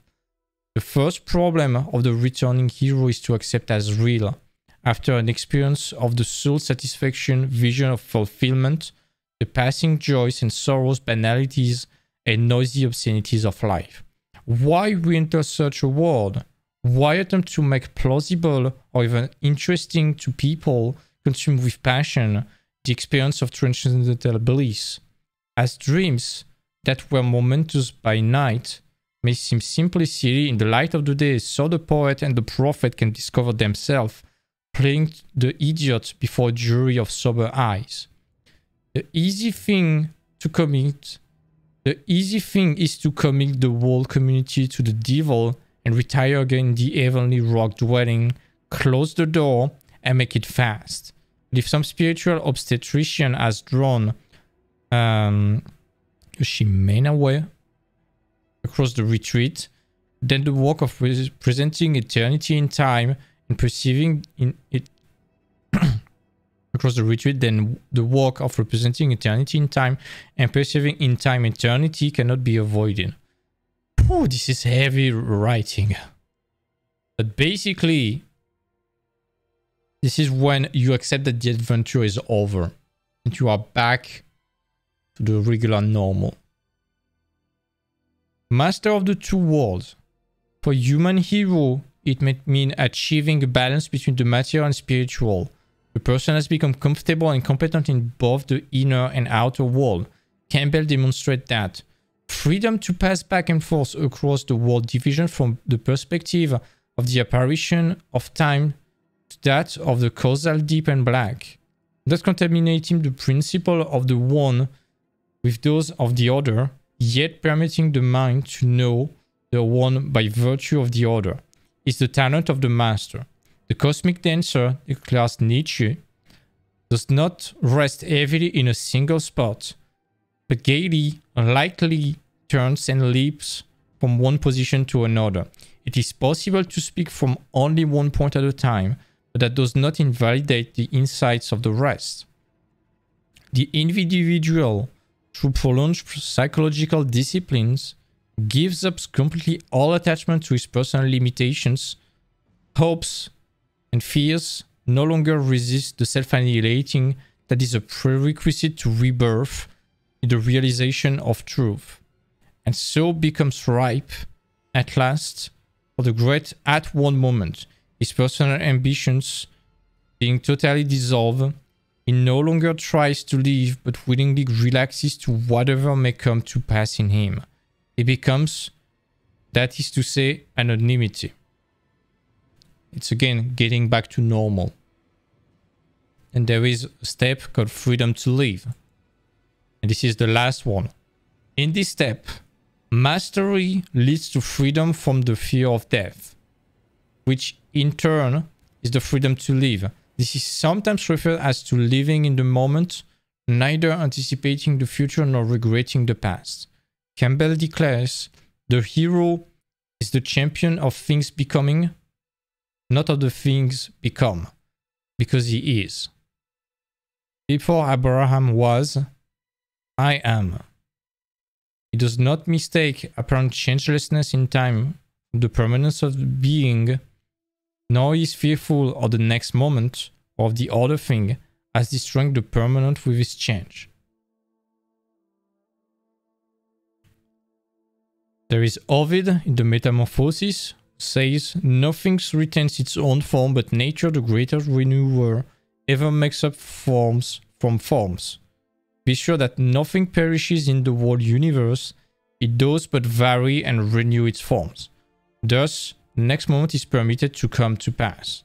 The first problem of the returning hero is to accept as real, after an experience of the soul satisfaction, vision of fulfillment, the passing joys and sorrows, banalities and noisy obscenities of life. Why re-enter such a world? Why attempt to make plausible or even interesting to people consumed with passion the experience of transcendental bliss? As dreams that were momentous by night may seem simplicity in the light of the day, so the poet and the prophet can discover themselves, playing the idiot before a jury of sober eyes. The easy thing to commit, the easy thing is to commit the whole community to the devil and retire again in the heavenly rock dwelling, close the door and make it fast. But if some spiritual obstetrician has drawn um, Shimena away across the retreat, then the work of presenting eternity in time and perceiving in it across the retreat, then the work of representing eternity in time and perceiving in time eternity cannot be avoided. Oh, this is heavy writing. But basically, this is when you accept that the adventure is over and you are back to the regular normal. Master of the two worlds. For human hero, it may mean achieving a balance between the material and spiritual. The person has become comfortable and competent in both the inner and outer world. Campbell demonstrates that. Freedom to pass back and forth across the world division from the perspective of the apparition of time to that of the causal deep and black, thus contaminating the principle of the one with those of the other, yet permitting the mind to know the one by virtue of the other, is the talent of the master. The cosmic dancer, declares Nietzsche, does not rest heavily in a single spot, but gaily, lightly turns and leaps from one position to another. It is possible to speak from only one point at a time, but that does not invalidate the insights of the rest. The individual, through prolonged psychological disciplines, gives up completely all attachment to his personal limitations, hopes and fears, no longer resist the self-annihilating that is a prerequisite to rebirth in the realization of truth, and so becomes ripe, at last, for the great at one moment, his personal ambitions being totally dissolved. He no longer tries to live, but willingly relaxes to whatever may come to pass in him. He becomes, that is to say, anonymity. It's again getting back to normal. And there is a step called freedom to live. And this is the last one. In this step, Mastery leads to freedom from the fear of death, which in turn is the freedom to live. This is sometimes referred as to living in the moment, neither anticipating the future nor regretting the past. Campbell declares, the hero is the champion of things becoming, not of the things become, because he is. Before Abraham was, I am. He does not mistake apparent changelessness in time, the permanence of being, nor is fearful of the next moment or of the other thing, as destroying the permanent with his change. There is Ovid in the Métamorphosis, says, nothing retains its own form, but nature, the greater renewer, ever makes up forms from forms. Be sure that nothing perishes in the whole universe, it does but vary and renew its forms. Thus, next moment is permitted to come to pass.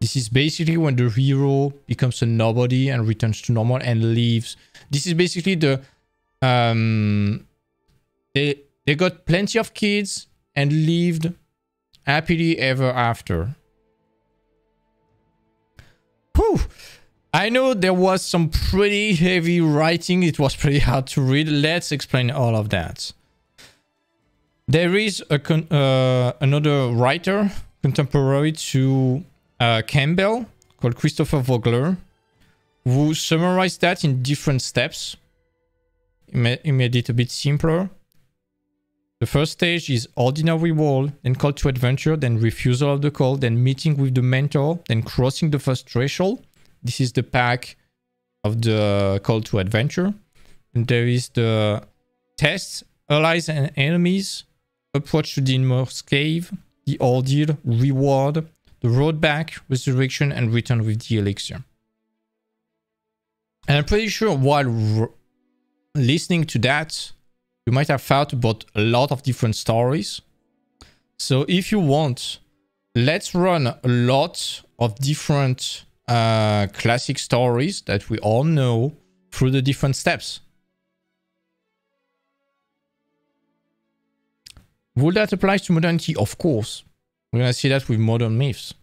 This is basically when the hero becomes a nobody and returns to normal and leaves. This is basically the... Um, they, they got plenty of kids and lived happily ever after. Whew! I know there was some pretty heavy writing. It was pretty hard to read. Let's explain all of that. There is a con uh, another writer contemporary to uh, Campbell called Christopher Vogler, who summarized that in different steps. He made, he made it a bit simpler. The first stage is ordinary world, then call to adventure, then refusal of the call, then meeting with the mentor, then crossing the first threshold. This is the pack of the call to adventure. And there is the tests, allies and enemies, approach to the inmost cave, the ordeal, reward, the road back, resurrection, and return with the elixir. And I'm pretty sure while listening to that, you might have thought about a lot of different stories. So if you want, let's run a lot of different Uh, classic stories that we all know through the different steps. Would that apply to modernity? Of course. We're going to see that with modern myths.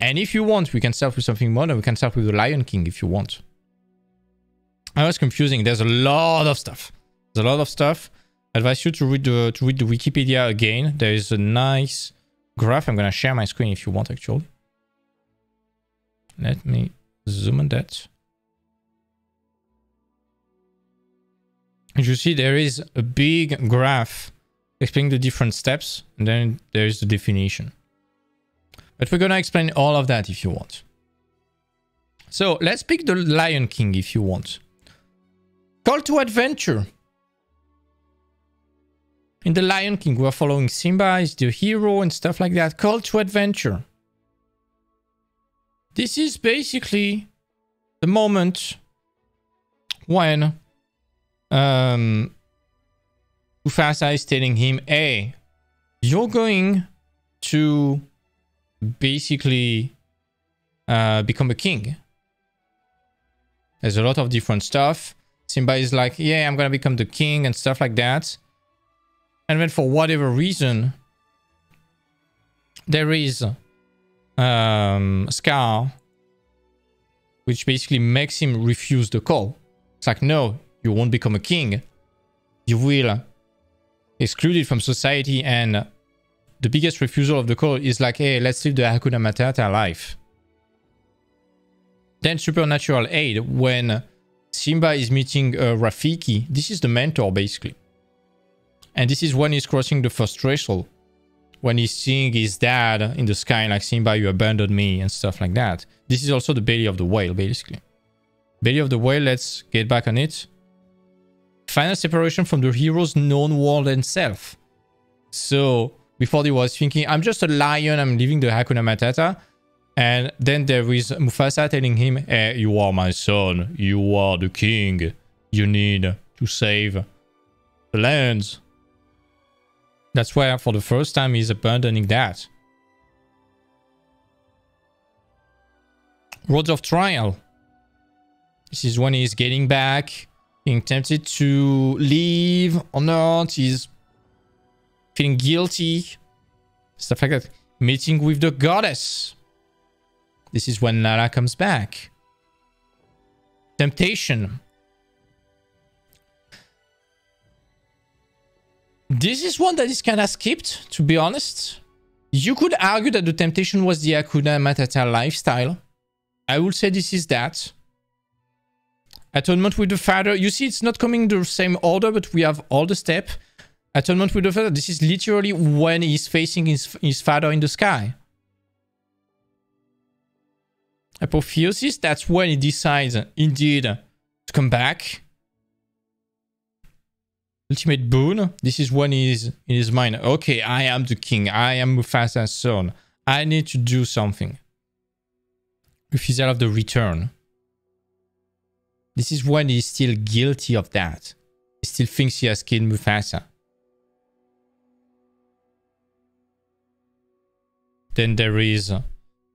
And if you want, we can start with something modern. We can start with the Lion King if you want. I was confusing. There's a lot of stuff. There's a lot of stuff. I advise you to read the, to read the Wikipedia again. There is a nice graph. I'm going to share my screen if you want, actually. Let me zoom on that. As you see, there is a big graph explaining the different steps, and then there is the definition. But we're going to explain all of that if you want. So let's pick the Lion King if you want. Call to adventure. In the Lion King, we're following Simba as the hero and stuff like that. Call to adventure. This is basically the moment when um, Mufasa is telling him, hey, you're going to basically uh, become a king. There's a lot of different stuff. Simba is like, yeah, I'm going to become the king and stuff like that. And then for whatever reason, there is... Um, Scar, which basically makes him refuse the call. It's like, no, you won't become a king. You will exclude it from society. And the biggest refusal of the call is like, hey, let's live the Hakuna Matata life. Then supernatural aid, when Simba is meeting uh, Rafiki. This is the mentor, basically. And this is when he's crossing the first threshold. When he's seeing his dad in the sky, like, Simba, you abandoned me, and stuff like that. This is also the belly of the whale, basically. Belly of the whale, let's get back on it. Final separation from the hero's known world and self. So, before he was thinking, I'm just a lion, I'm leaving the Hakuna Matata. And then there is Mufasa telling him, hey, you are my son, you are the king, you need to save the lands. That's where, for the first time, he's abandoning that. Roads of Trial. This is when he's getting back. being tempted to leave or not. He's feeling guilty. Stuff like that. Meeting with the goddess. This is when Nala comes back. Temptation. This is one that is kind of skipped, to be honest. You could argue that the temptation was the Hakuna Matata lifestyle. I would say this is that. Atonement with the Father. You see, it's not coming the same order, but we have all the step. Atonement with the Father. This is literally when he's facing his, his father in the sky. Apotheosis. That's when he decides, indeed, to come back. Ultimate boon. This is when he is in his mind. Okay, I am the king. I am Mufasa's son. I need to do something. Refusal of the return. This is when he's still guilty of that. He still thinks he has killed Mufasa. Then there is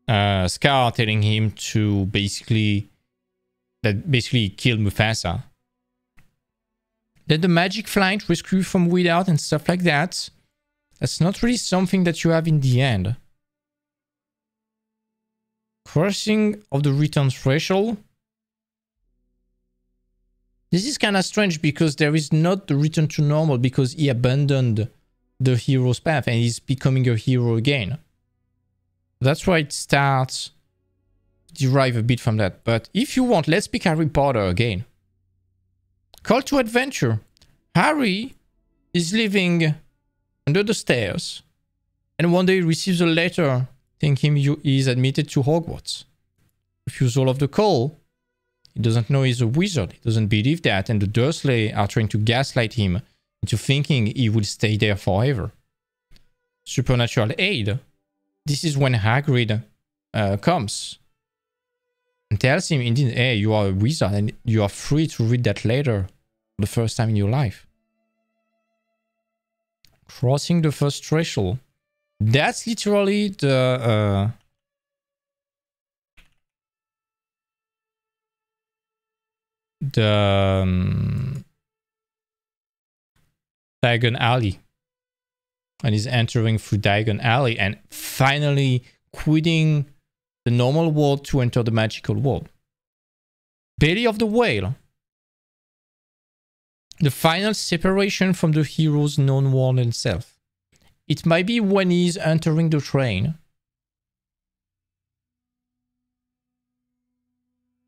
uh, Scar telling him to basically that basically kill Mufasa. Then the magic flight, rescue from without and stuff like that. That's not really something that you have in the end. Crossing of the return threshold. This is kind of strange because there is not the return to normal because he abandoned the hero's path and he's becoming a hero again. That's why it starts to derive a bit from that. But if you want, let's pick Harry Potter again. Call to adventure. Harry is living under the stairs and one day he receives a letter telling him he is admitted to Hogwarts. Refusal of the call. He doesn't know he's a wizard. He doesn't believe that. And the Dursley are trying to gaslight him into thinking he will stay there forever. Supernatural aid. This is when Hagrid uh, comes. And tells him, indeed, hey, you are a wizard and you are free to read that letter for the first time in your life. Crossing the first threshold. That's literally the... Uh, the... Um, Diagon Alley. And he's entering through Diagon Alley and finally quitting the normal world to enter the magical world. Belly of the Whale. The final separation from the hero's known world and self. It might be when he's entering the train.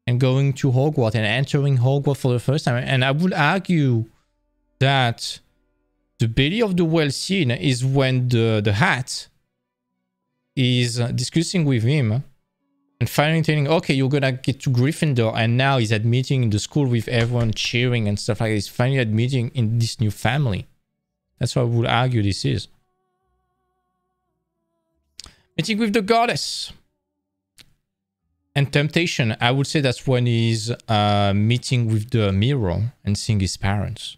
And going to Hogwarts and entering Hogwarts for the first time. And I would argue that the Belly of the Whale scene is when the, the hat is discussing with him. And finally telling, okay, you're gonna get to Gryffindor, and now he's admitting in the school with everyone cheering and stuff like this. Finally admitting in this new family. That's what I would argue this is. Meeting with the goddess. And temptation. I would say that's when he's uh, meeting with the mirror and seeing his parents.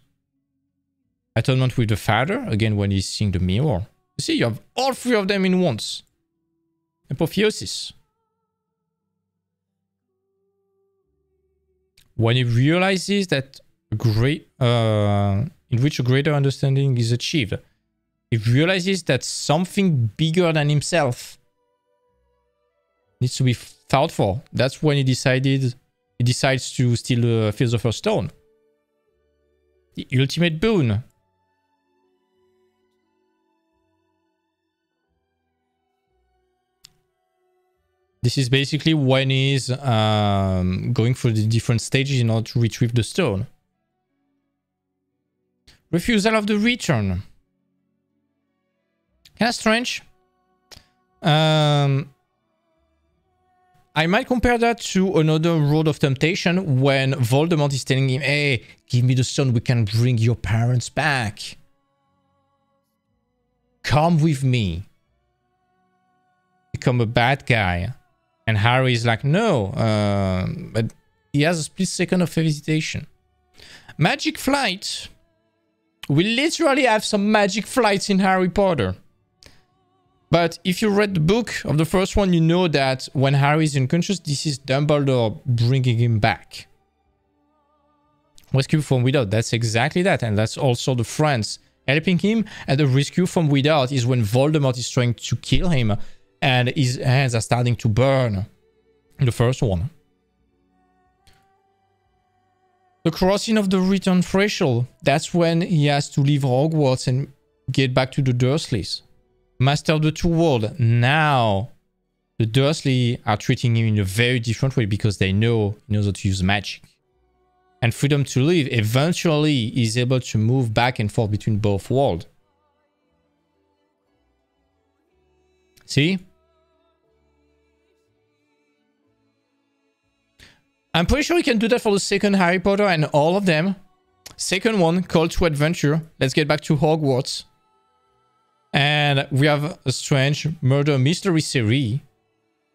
Atonement with the father. Again, when he's seeing the mirror. You see, you have all three of them in once. Apotheosis. When he realizes that a great, uh, in which a greater understanding is achieved, he realizes that something bigger than himself needs to be thought for. That's when he decided, he decides to steal the Philosopher's Stone. The ultimate boon. This is basically when he's um, going through the different stages in order to retrieve the stone. Refusal of the return. Kind of strange. Um, I might compare that to another road of temptation when Voldemort is telling him, hey, give me the stone, we can bring your parents back. Come with me. Become a bad guy. And Harry is like, no, uh, but he has a split second of hesitation. Magic flight. We literally have some magic flights in Harry Potter. But if you read the book of the first one, you know that when Harry is unconscious, this is Dumbledore bringing him back. Rescue from without, that's exactly that. And that's also the friends helping him. And the rescue from without is when Voldemort is trying to kill him and his hands are starting to burn. The first one. The crossing of the return threshold. That's when he has to leave Hogwarts and get back to the Dursleys. Master of the Two Worlds. Now, the Dursley are treating him in a very different way because they know he knows how to use magic. And freedom to live, eventually is able to move back and forth between both worlds. See? I'm pretty sure you can do that for the second Harry Potter and all of them. Second one, Call to Adventure. Let's get back to Hogwarts. And we have a strange murder mystery series.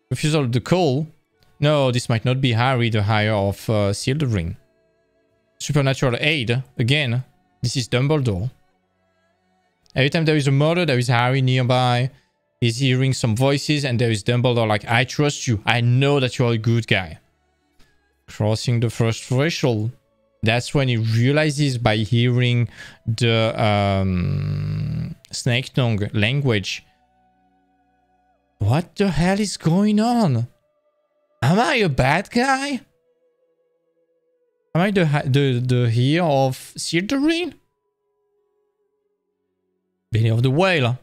Refusal of the Call. No, this might not be Harry, the Higher of uh, Slytherin. Supernatural Aid, again, this is Dumbledore. Every time there is a murder, there is Harry nearby. He's hearing some voices and there is Dumbledore like, I trust you. I know that you're a good guy. Crossing the first threshold. That's when he realizes by hearing the um, snake tongue language. What the hell is going on? Am I a bad guy? Am I the, the, the hero of Slytherin? Belly of the Whale.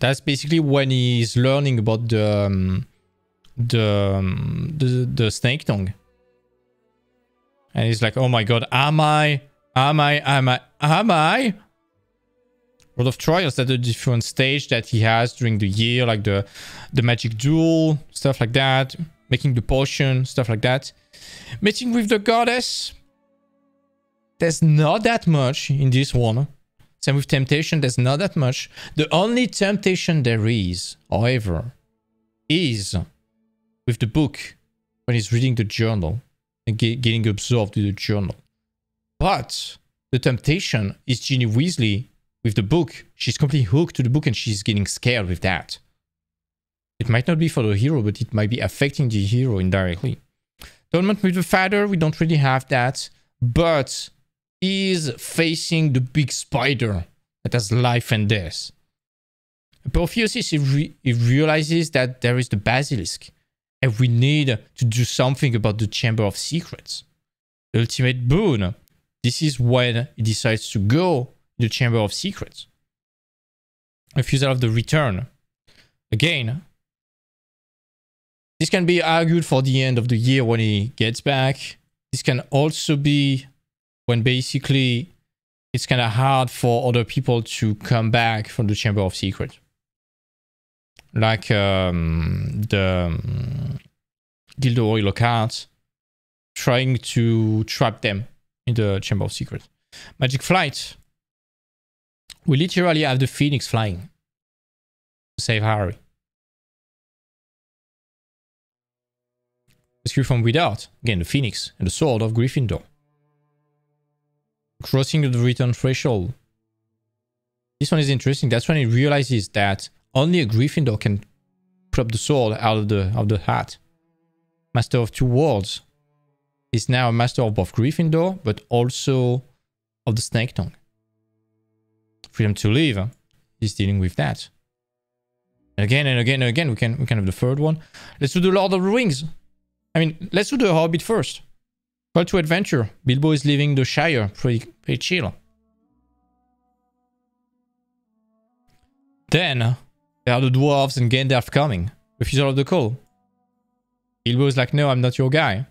That's basically when he's learning about the, um, the, um, the, the snake tongue. And he's like, oh my god, am I? Am I? Am I? Am I? Road of Trials, that's a different stage that he has during the year, like the, the magic duel, stuff like that. Making the potion, stuff like that. Meeting with the goddess. There's not that much in this one. Same with temptation, there's not that much. The only temptation there is, however, is with the book when he's reading the journal and get, getting absorbed in the journal. But the temptation is Ginny Weasley with the book. She's completely hooked to the book and she's getting scared with that. It might not be for the hero, but it might be affecting the hero indirectly. Tournament with the Father, we don't really have that. But he's facing the big spider that has life and death. Apotheosis, he, re he realizes that there is the basilisk. And we need to do something about the Chamber of Secrets. The Ultimate Boon. This is when he decides to go to the Chamber of Secrets. Refusal of the Return. Again. This can be argued for the end of the year when he gets back. This can also be when basically it's kind of hard for other people to come back from the Chamber of Secrets. Like um, the um, Gilderoy Lockhart trying to trap them in the Chamber of Secrets. Magic Flight. We literally have the Phoenix flying to save Harry. Rescue from without. Again, the Phoenix and the Sword of Gryffindor. Crossing the return threshold. This one is interesting. That's when he realizes that only a Gryffindor can put up the sword out of the, of the hat. Master of Two Worlds. He's now a master of both Gryffindor, but also of the snake tongue. Freedom to live. He's dealing with that. Again and again and again. We can, we can have the third one. Let's do the Lord of the Rings. I mean, let's do the Hobbit first. Call to Adventure. Bilbo is leaving the Shire. Pretty, pretty chill. Then, there are the dwarves and Gandalf coming. Refusal of the Call. Bilbo is like, no, I'm not your guy.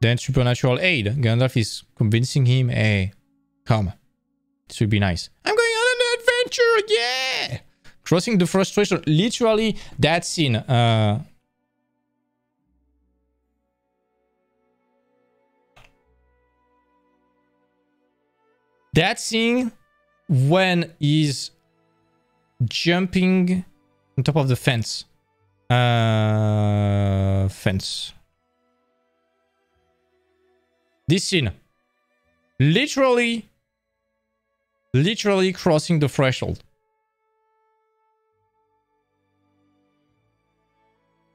Then, Supernatural Aid. Gandalf is convincing him, hey, come. This would be nice. I'm going on an adventure, yeah! Crossing the frustration. Literally, that scene... Uh, That scene when he's jumping on top of the fence. Uh, fence. This scene. Literally. Literally crossing the threshold.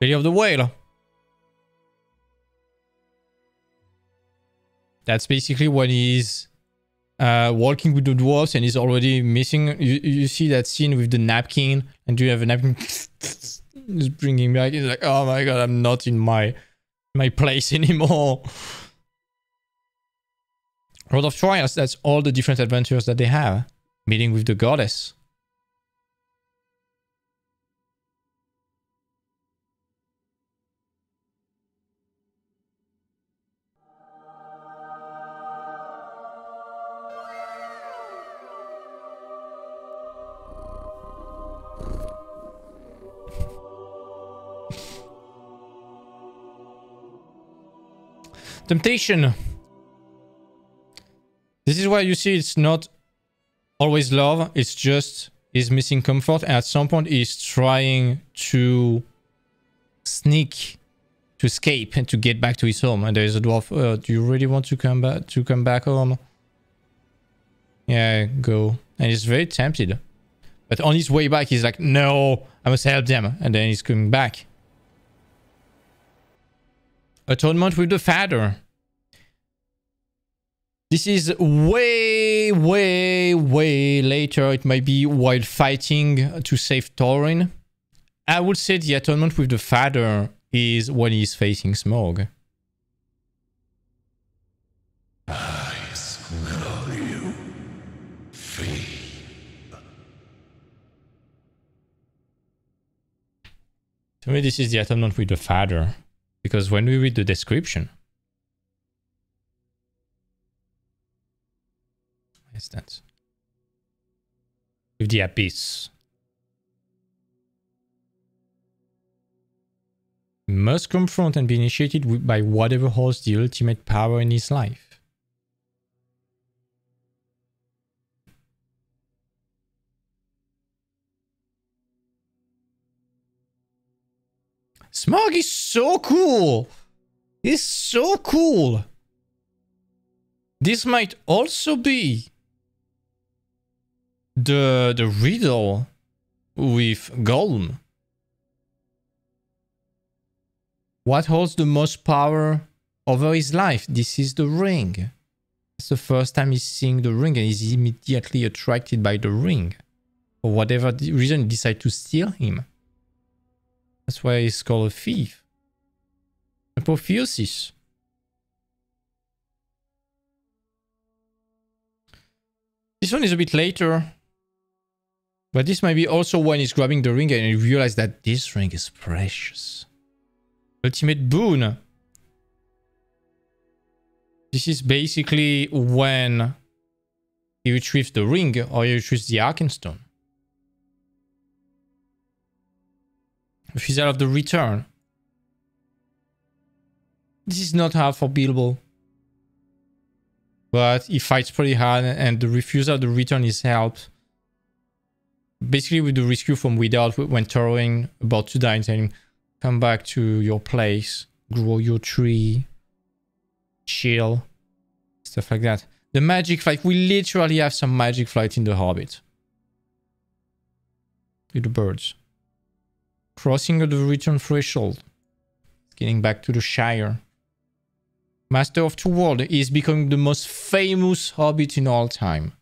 Belly of the Whale. That's basically when he's uh, walking with the dwarves and he's already missing. You, you see that scene with the napkin, and do you have a napkin? Just bringing back. He's like, oh my god, I'm not in my my place anymore. Road of Trials, that's all the different adventures that they have. Meeting with the goddess. Temptation. This is why you see it's not always love. It's just he's missing comfort. And at some point he's trying to sneak, to escape, and to get back to his home. And there is a dwarf. Oh, do you really want to come back to come back home? Yeah, go. And he's very tempted. But on his way back, he's like, no, I must help them. And then he's coming back. Atonement with the Father. This is way, way, way later. It might be while fighting to save Thorin. I would say the Atonement with the Father is when he's facing Smaug. I scroll you free. To me, this is the Atonement with the Father. Because when we read the description, yes, that's with the abyss. He must confront and be initiated with, by whatever holds the ultimate power in his life. Smaug is so cool! He's so cool! This might also be the, the riddle with Gollum. What holds the most power over his life? This is the ring. It's the first time he's seeing the ring and he's immediately attracted by the ring. For whatever reason, he decides to steal him. That's why he's called a thief. Apophysis. This one is a bit later. But this might be also when he's grabbing the ring and he realizes that this ring is precious. Ultimate boon. This is basically when he retrieves the ring or he retrieves the Arkenstone. Refusal of the return. This is not hard for Bilbo. But he fights pretty hard and the refusal of the return is helped. Basically with the rescue from without when Thorin about to die and telling him, come back to your place, grow your tree, chill, stuff like that. The magic flight, we literally have some magic flight in The Hobbit. With the birds. Crossing of the return threshold. Getting back to the Shire. Master of Two Worlds is becoming the most famous hobbit in all time.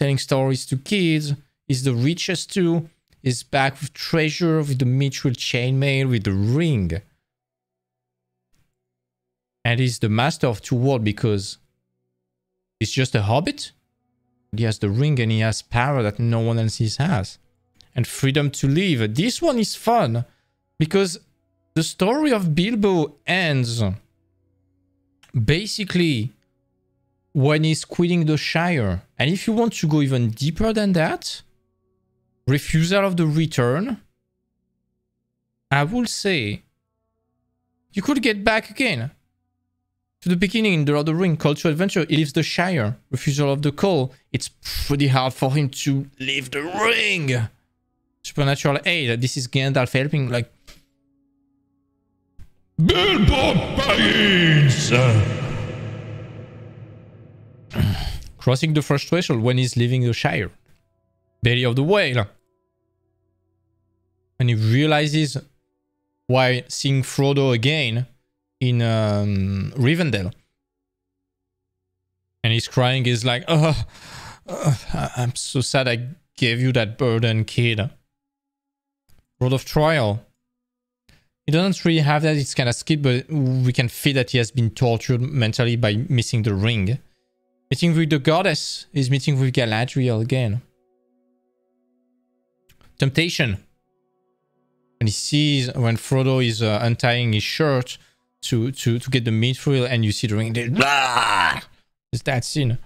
Telling stories to kids. He's the richest too. He's back with treasure, with the mithril chainmail, with the ring. And he's the Master of Two Worlds because he's just a hobbit. He has the ring and he has power that no one else has. And freedom to live. This one is fun because the story of Bilbo ends basically when he's quitting the Shire. And if you want to go even deeper than that, refusal of the return, I will say you could get back again to the beginning in The Lord of the Rings, Cultural Adventure. He leaves the Shire. Refusal of the Call. It's pretty hard for him to leave the ring. Supernatural aid. This is Gandalf helping, like Bilbo Baggins. Crossing the first threshold when he's leaving the Shire. Belly of the Whale. And he realizes why seeing Frodo again in um, Rivendell. And he's crying. He's like, oh, oh, I'm so sad I gave you that burden, kid. Road of trial. He doesn't really have that. It's kind of skid, but we can feel that he has been tortured mentally by missing the ring. Meeting with the goddess. He's meeting with Galadriel again. Temptation. And he sees when Frodo is uh, untying his shirt to, to, to get the meat foil, and you see the ring. It's that scene.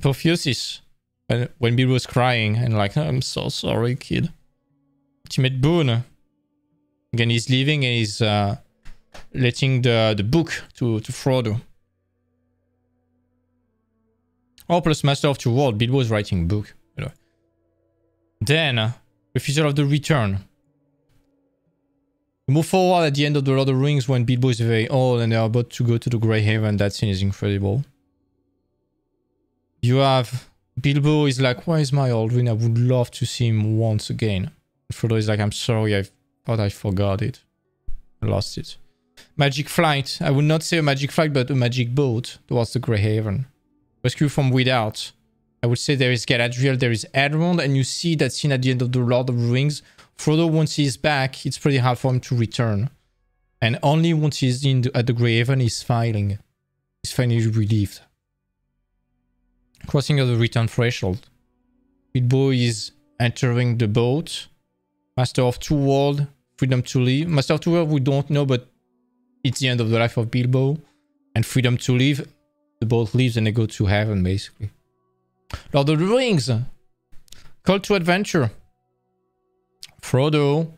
Apophysis. When, when Bilbo was crying and like, oh, I'm so sorry, kid. Ultimate boon. Again, he's leaving and he's uh, letting the, the book to, to Frodo. Oh, plus Master of the World. Bilbo is writing book. Then, uh, Refusal of the Return. We move forward at the end of the Lord of the Rings when Bilbo is very old and they are about to go to the Grey Haven. That scene is incredible. You have Bilbo is like, where is my old ring? I would love to see him once again. Frodo is like, I'm sorry, I thought I forgot it. I lost it. Magic flight. I would not say a magic flight, but a magic boat towards the Grey Haven. Rescue from without. I would say there is Galadriel, there is Elrond, and you see that scene at the end of the Lord of the Rings. Frodo, once he's back, it's pretty hard for him to return. And only once he's in the, at the Grey Haven, he's filing. He's finally relieved. Crossing of the return threshold. Bilbo is entering the boat. Master of Two Worlds, Freedom to Live. Master of Two Worlds, we don't know, but it's the end of the life of Bilbo. And Freedom to Live, the boat leaves and they go to heaven, basically. Lord of the Rings. Call to adventure. Frodo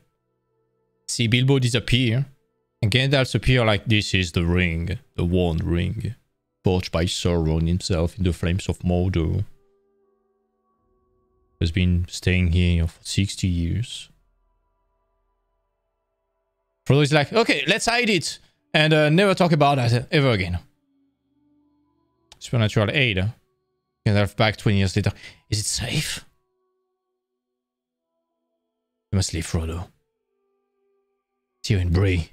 see Bilbo disappear, and Gandalf appear like, this is the ring, the one ring, forged by Sauron himself in the flames of Mordor. Has been staying here for sixty years. Frodo is like, okay, let's hide it, and uh, never talk about that ever again. Supernatural aid. Gandalf back twenty years later. Is it safe? You must leave, Frodo. Tyr and Bree.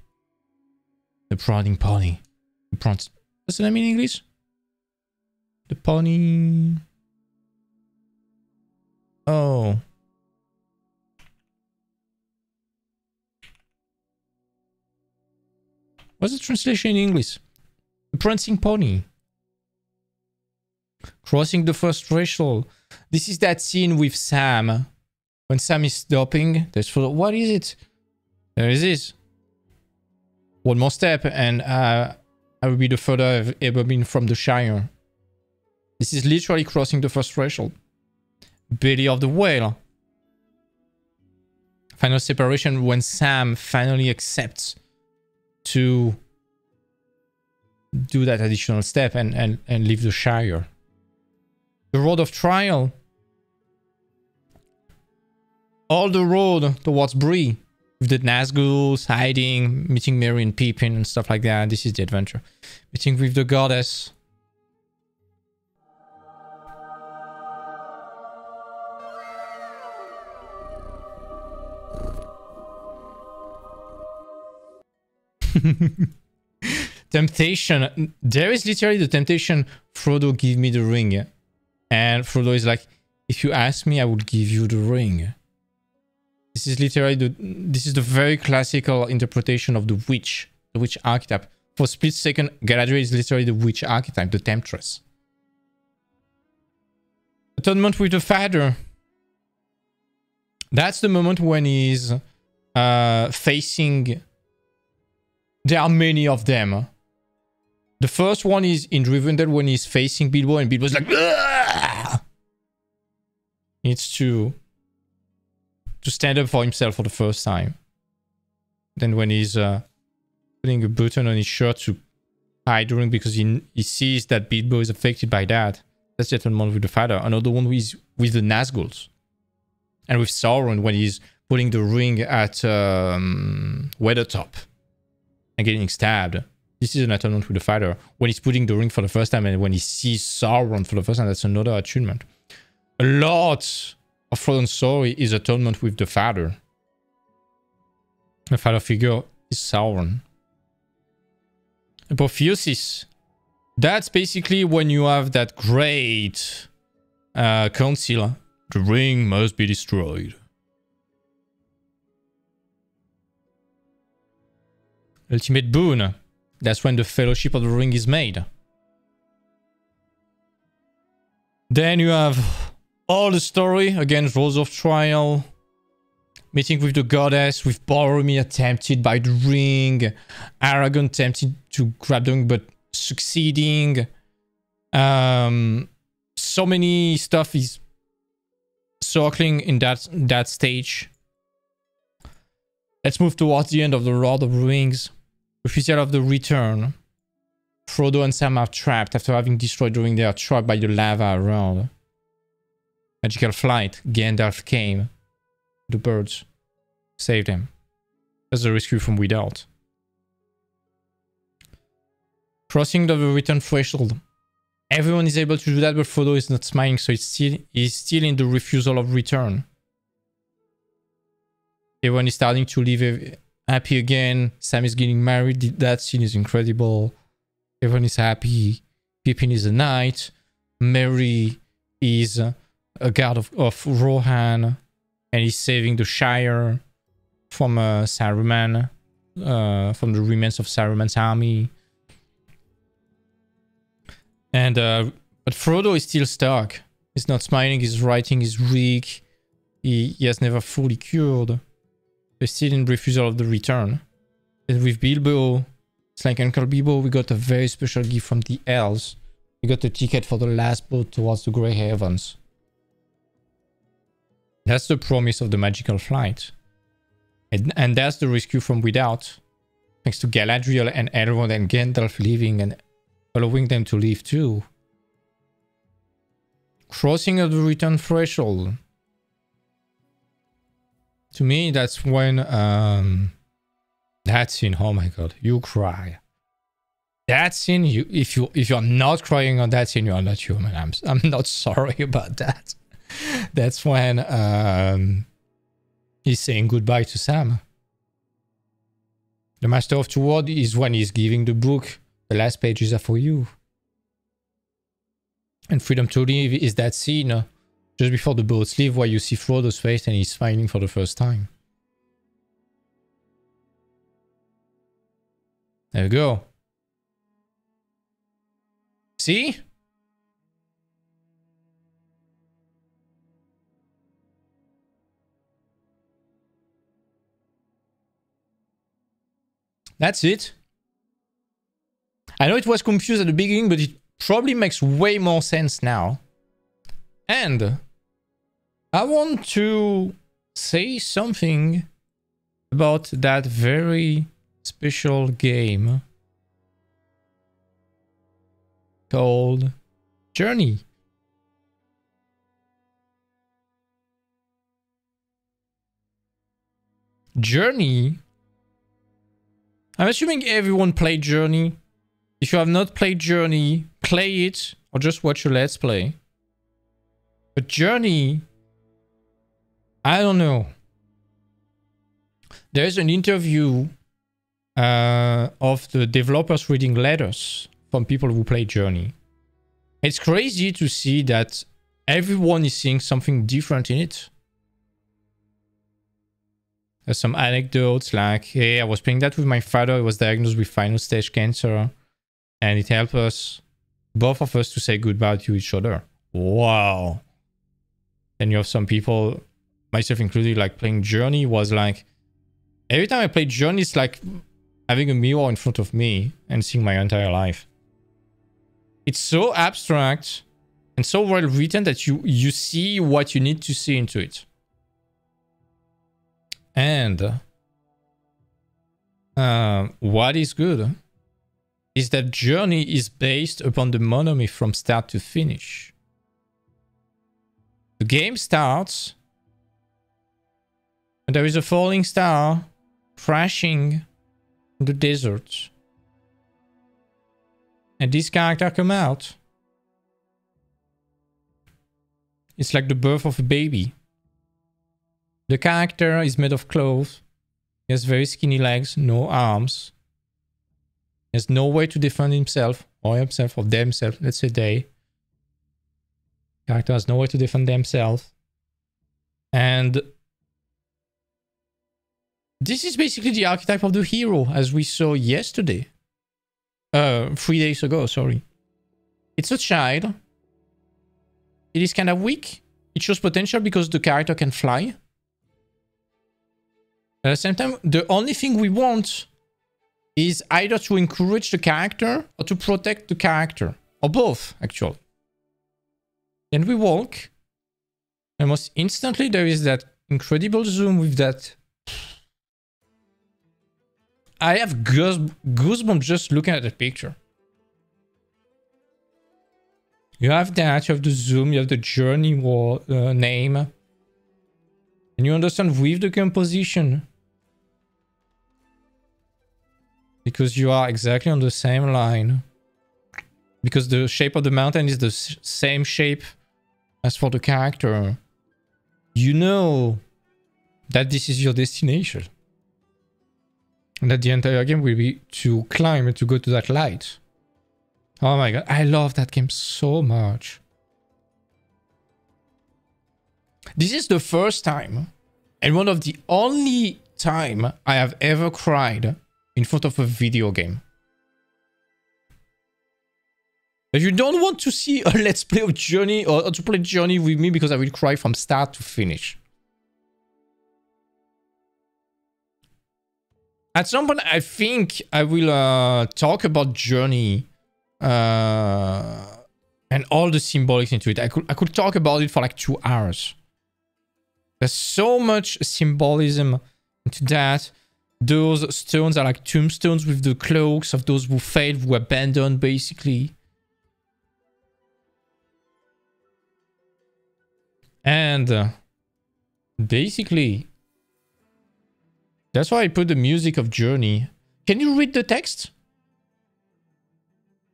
The prodding pony. The pront. What's the name in English? The pony. Oh. What's the translation in English? The prancing pony. Crossing the first threshold. This is that scene with Sam. When Sam is doping, there's Frodo. What is it? There it is. One more step and uh, I will be the further I've ever been from the Shire. This is literally crossing the first threshold. Belly of the whale. Final separation when Sam finally accepts to do that additional step and, and, and leave the Shire. The road of trial. All the road towards Bree, with the Nazguls, hiding, meeting Merry and Pippin and stuff like that. This is the adventure. Meeting with the goddess. Temptation. There is literally the temptation, Frodo, give me the ring. And Frodo is like, if you ask me, I would give you the ring. This is literally the, this is the very classical interpretation of the witch, the witch archetype. For a split second, Galadriel is literally the witch archetype, the temptress. Atonement with the father. That's the moment when he's uh, facing. There are many of them. The first one is in Rivendell when he's facing Bilbo, and Bilbo's like, aah! It's to. To stand up for himself for the first time. Then when he's uh, putting a button on his shirt to hide the ring because he, he sees that Bilbo is affected by that. That's the one with the father. Another one with, with the Nazguls. And with Sauron when he's putting the ring at um, Weathertop. And getting stabbed. This is an atonement with the father. When he's putting the ring for the first time and when he sees Sauron for the first time. That's another attunement. A lot of Frodo's story is atonement with the father. The father figure is Sauron. Apophysis. That's basically when you have that great uh, council. The ring must be destroyed. Ultimate boon. That's when the Fellowship of the Ring is made. Then you have all the story against Rose of Trial. Meeting with the goddess, with Boromir tempted by the ring. Aragorn tempted to grab the ring but succeeding. Um, so many stuff is circling in that, that stage. Let's move towards the end of the Lord of the Rings. Refusal of the Return. Frodo and Sam are trapped after having destroyed the ring. They are trapped by the lava around. Magical flight. Gandalf came. The birds saved him. That's the rescue from without. Crossing the return threshold. Everyone is able to do that, but Frodo is not smiling, so it's still, he's still in the refusal of return. Everyone is starting to live happy again. Sam is getting married. That scene is incredible. Everyone is happy. Pippin is a knight. Merry is a guard of, of Rohan. And he's saving the Shire from uh, Saruman. Uh, from the remains of Saruman's army. And, uh, but Frodo is still stuck. He's not smiling. His writing is weak. He, he has never fully cured. He's still in refusal of the return. And with Bilbo, it's like Uncle Bilbo, we got a very special gift from the elves. We got a ticket for the last boat towards the Grey Heavens. That's the promise of the magical flight. And, and that's the rescue from without. Thanks to Galadriel and Elrond and Gandalf leaving and allowing them to leave too. Crossing of the return threshold. To me, that's when... Um, that scene, oh my god, you cry. That scene, you, if, you, if you're not crying on that scene, you are not human. I'm, I'm not sorry about that. That's when um, he's saying goodbye to Sam. The Master of Two Worlds is when he's giving the book. The last pages are for you. And Freedom to Live is that scene just before the boats leave where you see Frodo's face and he's smiling for the first time. There you go. See? That's it. I know it was confused at the beginning, but it probably makes way more sense now. And I want to say something about that very special game called Journey. Journey. I'm assuming everyone played Journey. If you have not played Journey, play it or just watch a Let's Play. But Journey, I don't know. There's an interview uh, of the developers reading letters from people who play Journey. It's crazy to see that everyone is seeing something different in it. There's some anecdotes like, hey, I was playing that with my father. He was diagnosed with final stage cancer. And it helped us, both of us, to say goodbye to each other. Wow. Then you have some people, myself included, like playing Journey was like, every time I play Journey, it's like having a mirror in front of me and seeing my entire life. It's so abstract and so well written that you, you see what you need to see into it. And uh, what is good is that Journey is based upon the monotony from start to finish. The game starts, and there is a falling star crashing in the desert. And this character comes out. It's like the birth of a baby. The character is made of clothes. He has very skinny legs, no arms. He has no way to defend himself. or himself or themselves, let's say they. Character has nowhere to defend themselves. And this is basically the archetype of the hero, as we saw yesterday. Uh, three days ago, sorry. It's a child. It is kind of weak. It shows potential because the character can fly. At the same time, the only thing we want is either to encourage the character or to protect the character. Or both, actually. Then we walk. Almost instantly, there is that incredible zoom with that... I have goosebumps just looking at the picture. You have that, you have the zoom, you have the journey war, uh, name. And you understand with the composition. Because you are exactly on the same line. Because the shape of the mountain is the same shape as for the character. You know that this is your destination. And that the entire game will be to climb and to go to that light. Oh my god, I love that game so much. This is the first time, and one of the only time I have ever cried in front of a video game. If you don't want to see a let's play of Journey, or to play Journey with me, because I will cry from start to finish. At some point, I think I will uh, talk about Journey uh, and all the symbolics into it. I could I could talk about it for like two hours. There's so much symbolism into that. Those stones are like tombstones with the cloaks of those who failed, who abandoned, basically. And uh, basically... That's why I put the music of Journey. Can you read the text?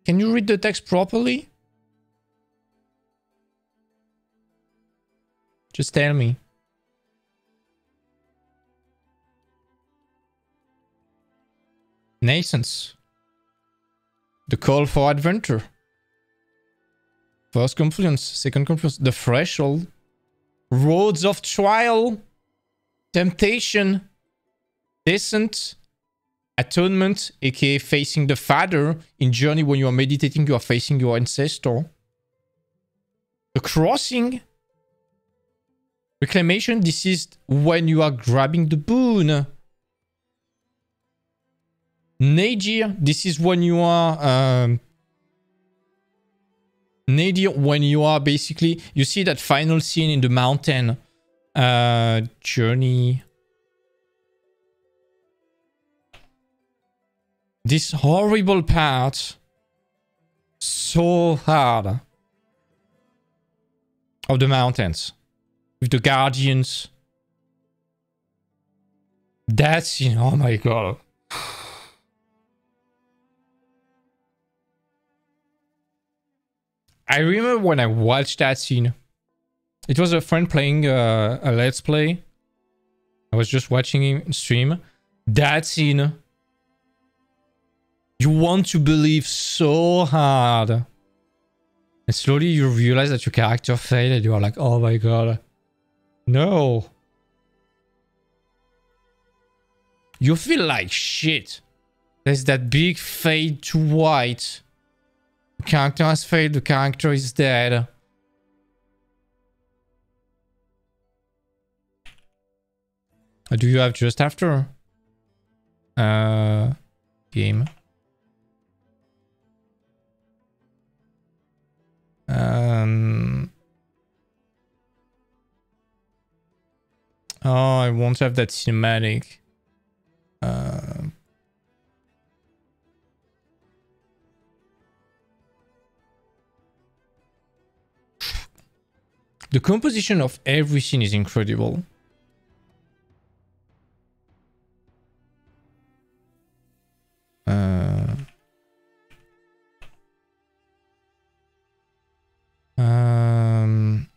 Can you read the text properly? Just tell me. Nascence. The call for adventure. First confluence, second confluence, the threshold. Roads of trial. Temptation. Descent, atonement, aka facing the father. In Journey, when you are meditating, you are facing your ancestor. The crossing. Reclamation, this is when you are grabbing the boon. Nadir, this is when you are... Um, Nadir, when you are basically... You see that final scene in the mountain. Uh, Journey... This horrible part, so hard, of the mountains, with the guardians. That scene, oh my god. I remember when I watched that scene, it was a friend playing uh, a Let's Play. I was just watching him stream. That scene... You want to believe so hard. And slowly you realize that your character failed and you are like, oh my god. No. You feel like shit. There's that big fade to white. The character has failed, the character is dead. What do you have just after? Uh, game. Um, oh, I won't have that cinematic. Uh, the composition of every scene is incredible. Uh... Um,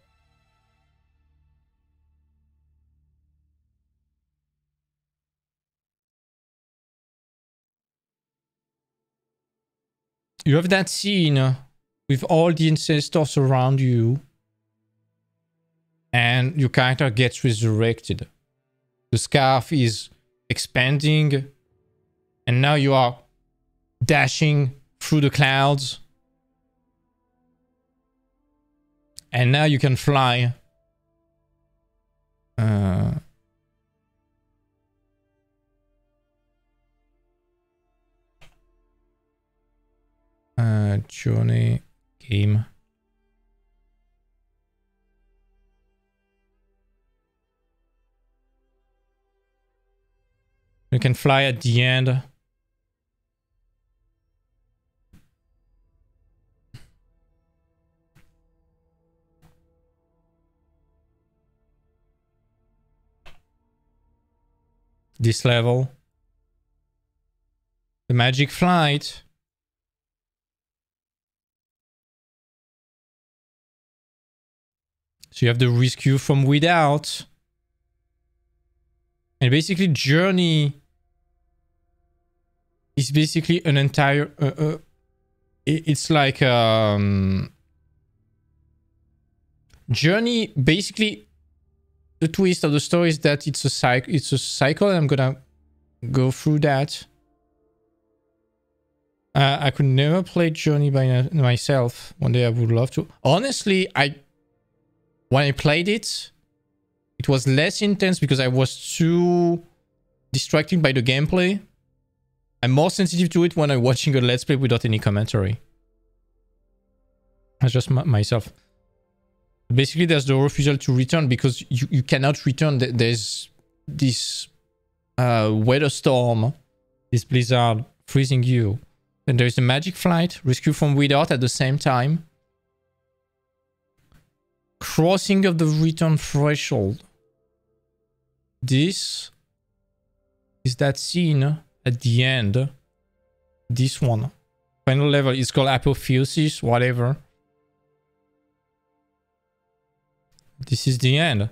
You have that scene with all the ancestors around you, and your character gets resurrected. The scarf is expanding, and now you are dashing through the clouds. And now you can fly. Uh, uh, Journey game. You can fly at the end. This level. The magic flight. So you have the rescue from without. And basically Journey is basically an entire... Uh, uh, it's like... Um, Journey basically... The twist of the story is that it's a cycle. It's a cycle. And I'm gonna go through that. Uh, I could never play Journey by myself. One day I would love to. Honestly, I when I played it, it was less intense because I was too distracted by the gameplay. I'm more sensitive to it when I'm watching a Let's Play without any commentary. That's just m myself. Basically, there's the refusal to return because you, you cannot return. There's this uh, weather storm, this blizzard freezing you. Then there's the magic flight, rescue from without at the same time. Crossing of the return threshold. This is that scene at the end. This one. Final level is called Apophysis, whatever. This is the end.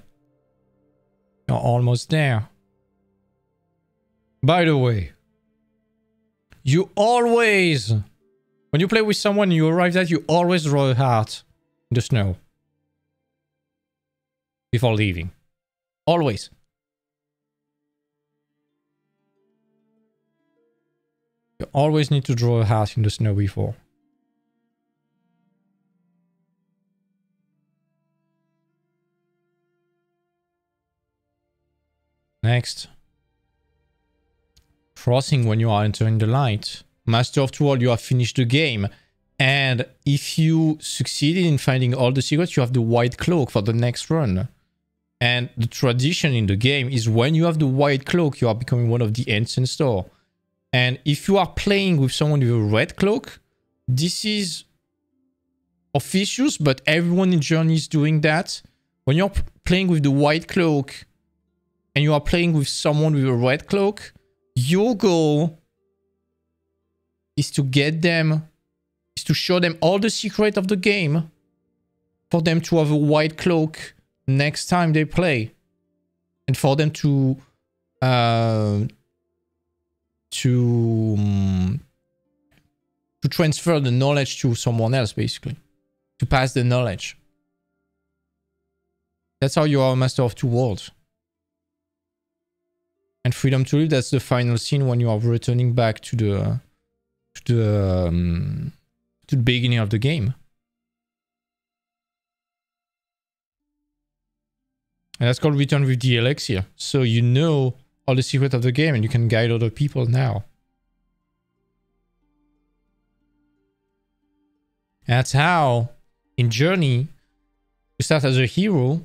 You're almost there. By the way, you always, when you play with someone and you arrive at, you always draw a heart in the snow. Before leaving. Always. You always need to draw a heart in the snow before. Next. Crossing when you are entering the light. Master of Two Worlds, you have finished the game. And if you succeeded in finding all the secrets, you have the white cloak for the next run. And the tradition in the game is when you have the white cloak, you are becoming one of the ancestors. And if you are playing with someone with a red cloak, this is officious, but everyone in Journey is doing that. When you're playing with the white cloak, and you are playing with someone with a red cloak, your goal is to get them, is to show them all the secret of the game for them to have a white cloak next time they play. And for them to, uh, to, um, to transfer the knowledge to someone else, basically. To pass the knowledge. That's how you are a master of two worlds. And freedom to live, that's the final scene when you are returning back to the to the um, to the beginning of the game. And that's called Return with the Elixir. So you know all the secrets of the game and you can guide other people now. And that's how in Journey you start as a hero,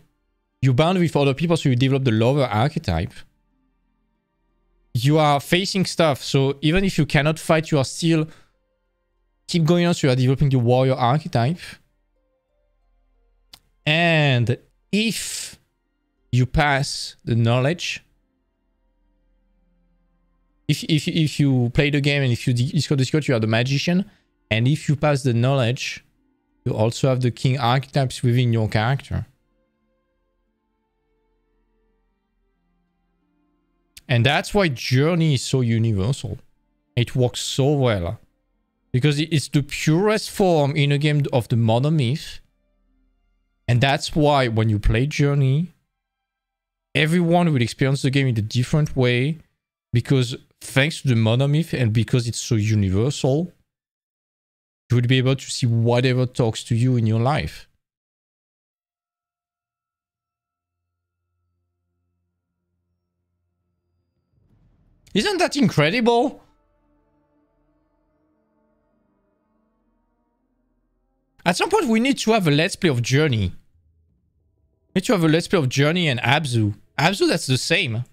you bond with other people, so you develop the lover archetype. You are facing stuff, so even if you cannot fight, you are still keep going on, so you are developing the warrior archetype. And if you pass the knowledge, if, if, if you play the game and if you discover the secret, you are the magician. And if you pass the knowledge, you also have the king archetypes within your character. And that's why Journey is so universal. It works so well. because it's the purest form in a game of the modern myth. And that's why when you play Journey, everyone will experience the game in a different way, because thanks to the modern myth and because it's so universal, you would be able to see whatever talks to you in your life. Isn't that incredible? At some point, we need to have a Let's Play of Journey. We need to have a Let's Play of Journey and Abzu. Abzu, that's the same. We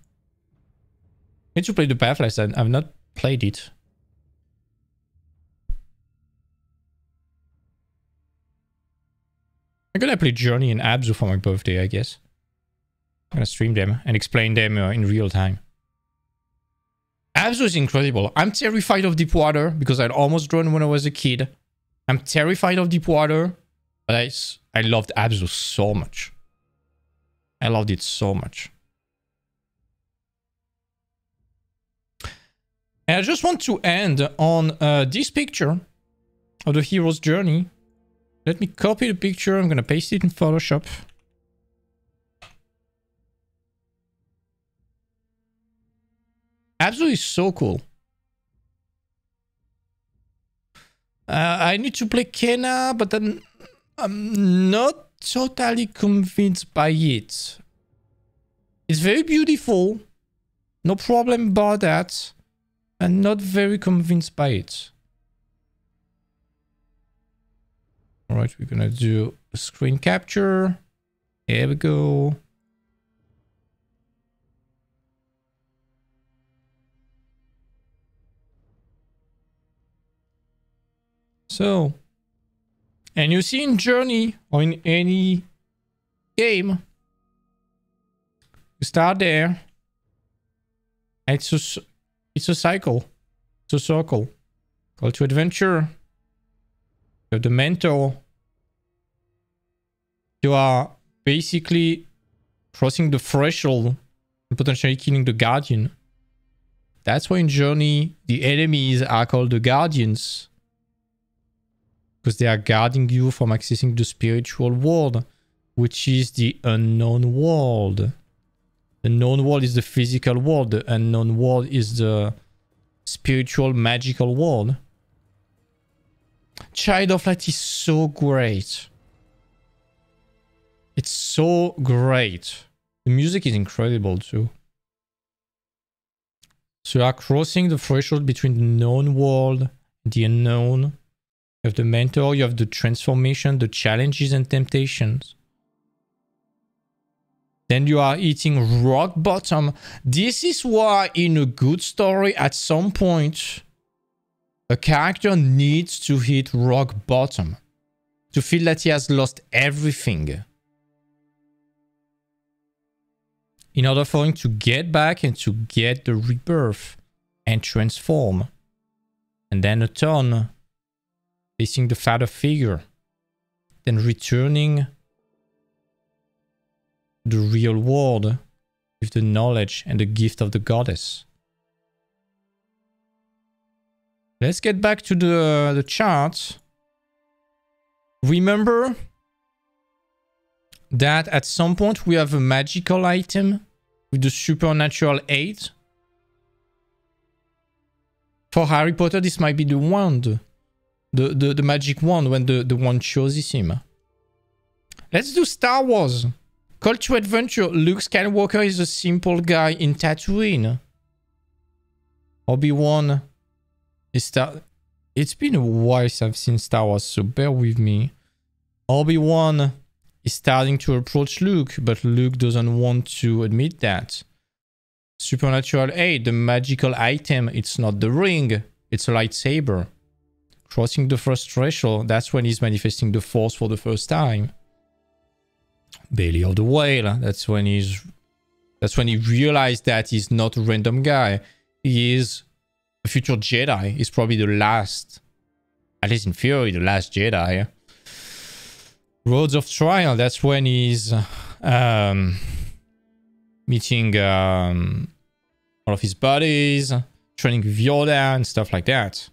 need to play the Pathless. I've not played it. I'm gonna play Journey and Abzu for my birthday, I guess. I'm gonna stream them and explain them uh, in real time. Abzu is incredible. I'm terrified of deep water because I'd almost drowned when I was a kid. I'm terrified of deep water, but I, I loved Abzu so much. I loved it so much. And I just want to end on uh, this picture of the hero's journey. Let me copy the picture. I'm going to paste it in Photoshop. Abzu is so cool. Uh, I need to play Kenna, but then I'm not totally convinced by it. It's very beautiful. No problem about that. I'm not very convinced by it. All right, we're going to do a screen capture. Here we go. So, and you see in Journey or in any game, you start there. It's a, it's a cycle, it's a circle. Call to adventure. You're the mentor. You are basically crossing the threshold and potentially killing the guardian. That's why in Journey, the enemies are called the guardians. Because they are guarding you from accessing the spiritual world, which is the unknown world. The known world is the physical world. The unknown world is the spiritual, magical world. Child of Light is so great. It's so great. The music is incredible too. So you are crossing the threshold between the known world and the unknown. You have the mentor, you have the transformation, the challenges and temptations. Then you are hitting rock bottom. This is why in a good story, at some point, a character needs to hit rock bottom. To feel that he has lost everything. In order for him to get back and to get the rebirth and transform. And then a turn. Facing the father figure, then returning to the real world with the knowledge and the gift of the goddess. Let's get back to the, the chart. Remember that at some point we have a magical item with the supernatural aid. For Harry Potter, this might be the wand. The, the, the magic wand when the, the wand chooses him. Let's do Star Wars. Call to adventure. Luke Skywalker is a simple guy in Tatooine. Obi-Wan is Star... It's been a while since I've seen Star Wars, so bear with me. Obi-Wan is starting to approach Luke, but Luke doesn't want to admit that. Supernatural aid, the magical item. It's not the ring. It's a lightsaber. Crossing the first threshold, that's when he's manifesting the force for the first time. Belly of the whale, that's when he's that's when he realized that he's not a random guy. He is a future Jedi. He's probably the last, at least in theory, the last Jedi. Roads of Trial, that's when he's um meeting um all of his buddies, training with Yoda and stuff like that.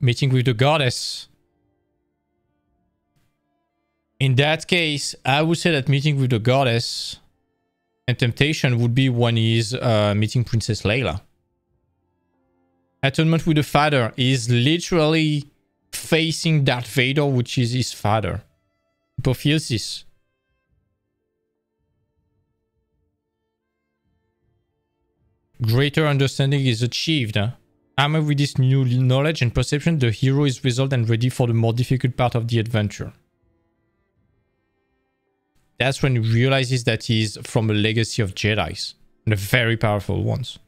Meeting with the goddess. In that case, I would say that meeting with the goddess and temptation would be when he's uh, meeting Princess Leia. Atonement with the father is literally facing Darth Vader, which is his father. Hypophysis. Greater understanding is achieved. Armed with this new knowledge and perception, the hero is resolved and ready for the more difficult part of the adventure. That's when he realizes that he is from a legacy of Jedis. And the very powerful ones.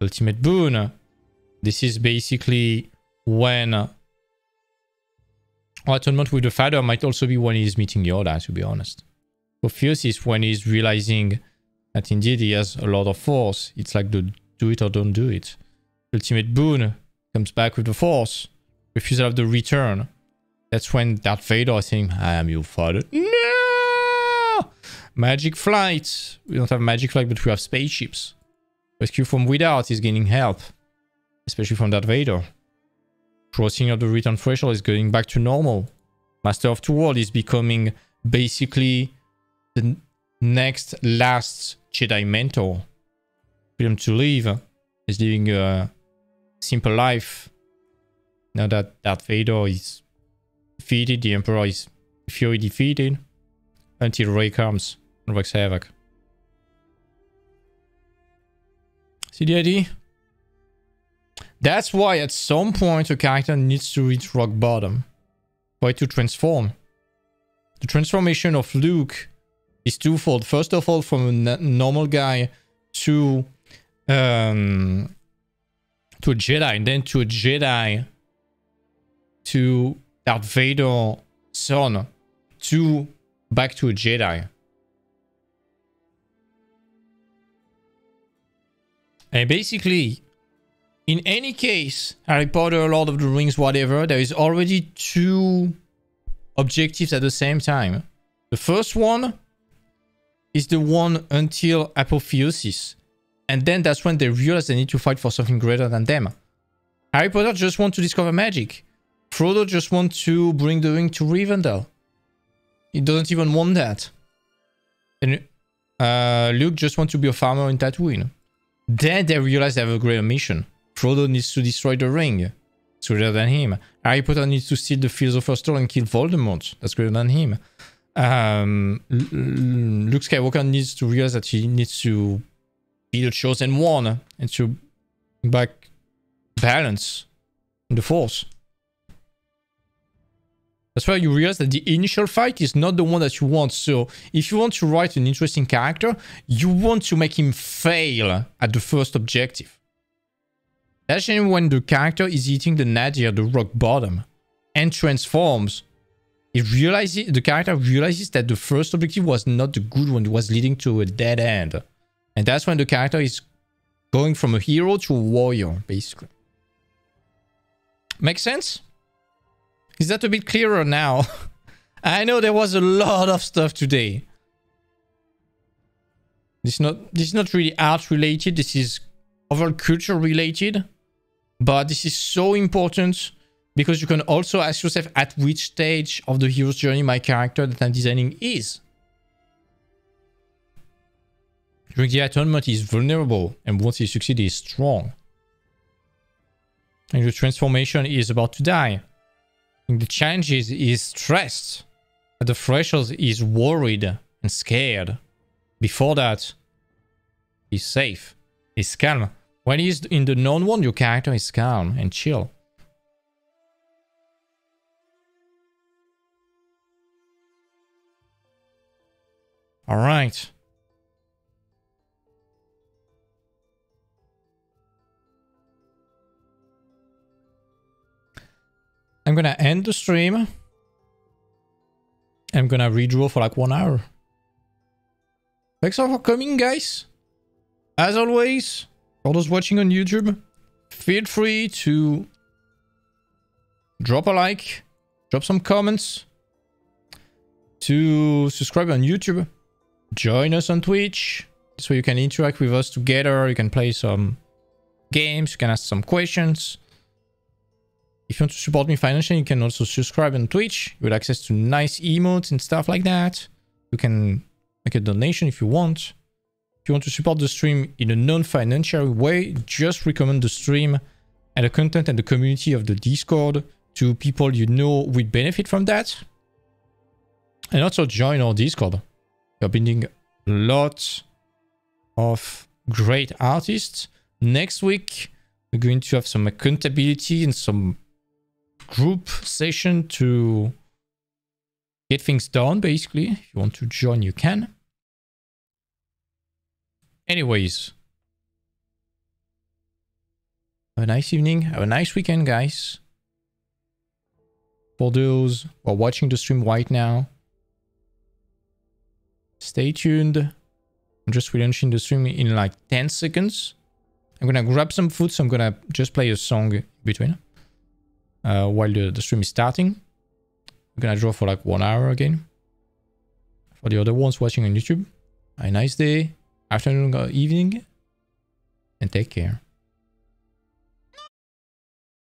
Ultimate boon. This is basically when... Atonement with the father might also be when he's meeting Yoda, to be honest. Ophiuchus is when he's realizing that indeed he has a lot of force. It's like the do it or don't do it. Ultimate boon comes back with the force. Refusal of the return. That's when Darth Vader is saying, I am your father. No! Magic flight. We don't have magic flight, but we have spaceships. Rescue from without is gaining help. Especially from Darth Vader. Crossing of the return threshold is going back to normal. Master of Two Worlds is becoming basically the next last Jedi mentor. Freedom to live is living a simple life. Now that Darth Vader is defeated, the Emperor is Fury defeated. Until Rey comes and wreaks havoc. See the idea? That's why at some point a character needs to reach rock bottom for it to transform. The transformation of Luke is twofold. First of all, from a normal guy to um, to a Jedi, and then to a Jedi to Darth Vader's son, to back to a Jedi. And basically... in any case, Harry Potter, Lord of the Rings, whatever, there is already two objectives at the same time. The first one is the one until apophysis. And then that's when they realize they need to fight for something greater than them. Harry Potter just wants to discover magic. Frodo just wants to bring the ring to Rivendell. He doesn't even want that. And uh, Luke just wants to be a farmer in Tatooine. Then they realize they have a greater mission. Frodo needs to destroy the ring. It's greater than him. Harry Potter needs to steal the Philosopher's Stone and kill Voldemort. That's greater than him. Um, Luke Skywalker needs to realize that he needs to be the chosen one and to back balance in the Force. That's why you realize that the initial fight is not the one that you want. So if you want to write an interesting character, you want to make him fail at the first objective. That's when the character is hitting the nadir, the rock bottom, and transforms. It realizes, the character realizes that the first objective was not the good one, it was leading to a dead end. And that's when the character is going from a hero to a warrior, basically. Make sense? Is that a bit clearer now? I know there was a lot of stuff today. This is not, this is not really art related, this is overall culture related. But this is so important because you can also ask yourself at which stage of the hero's journey my character that I'm designing is. During the atonement, he's vulnerable, and once he succeeds, he's strong. And the transformation is about to die. And the changes is stressed. At the threshold, he's worried and scared. Before that, he's safe. He's calm. When he's in the known one, your character is calm and chill. Alright. I'm gonna end the stream. I'm gonna redraw for like one hour. Thanks all for coming, guys. As always, for those watching on YouTube, feel free to drop a like, drop some comments, to subscribe on YouTube, join us on Twitch, so you can interact with us together, you can play some games, you can ask some questions. If you want to support me financially, you can also subscribe on Twitch. You will access to nice emotes and stuff like that. You can make a donation if you want. If you want to support the stream in a non-financial way, just recommend the stream and the content and the community of the Discord to people you know would benefit from that. And also join our Discord. We're building lots of great artists. Next week, we're going to have some accountability and some group session to get things done, basically. If you want to join, you can. Anyways, have a nice evening. Have a nice weekend, guys. For those who are watching the stream right now, stay tuned. I'm just relaunching the stream in like ten seconds. I'm gonna grab some food, so I'm gonna just play a song in between uh, while the, the stream is starting. I'm gonna draw for like one hour again. For the other ones watching on YouTube, have a nice day, afternoon or evening, and take care.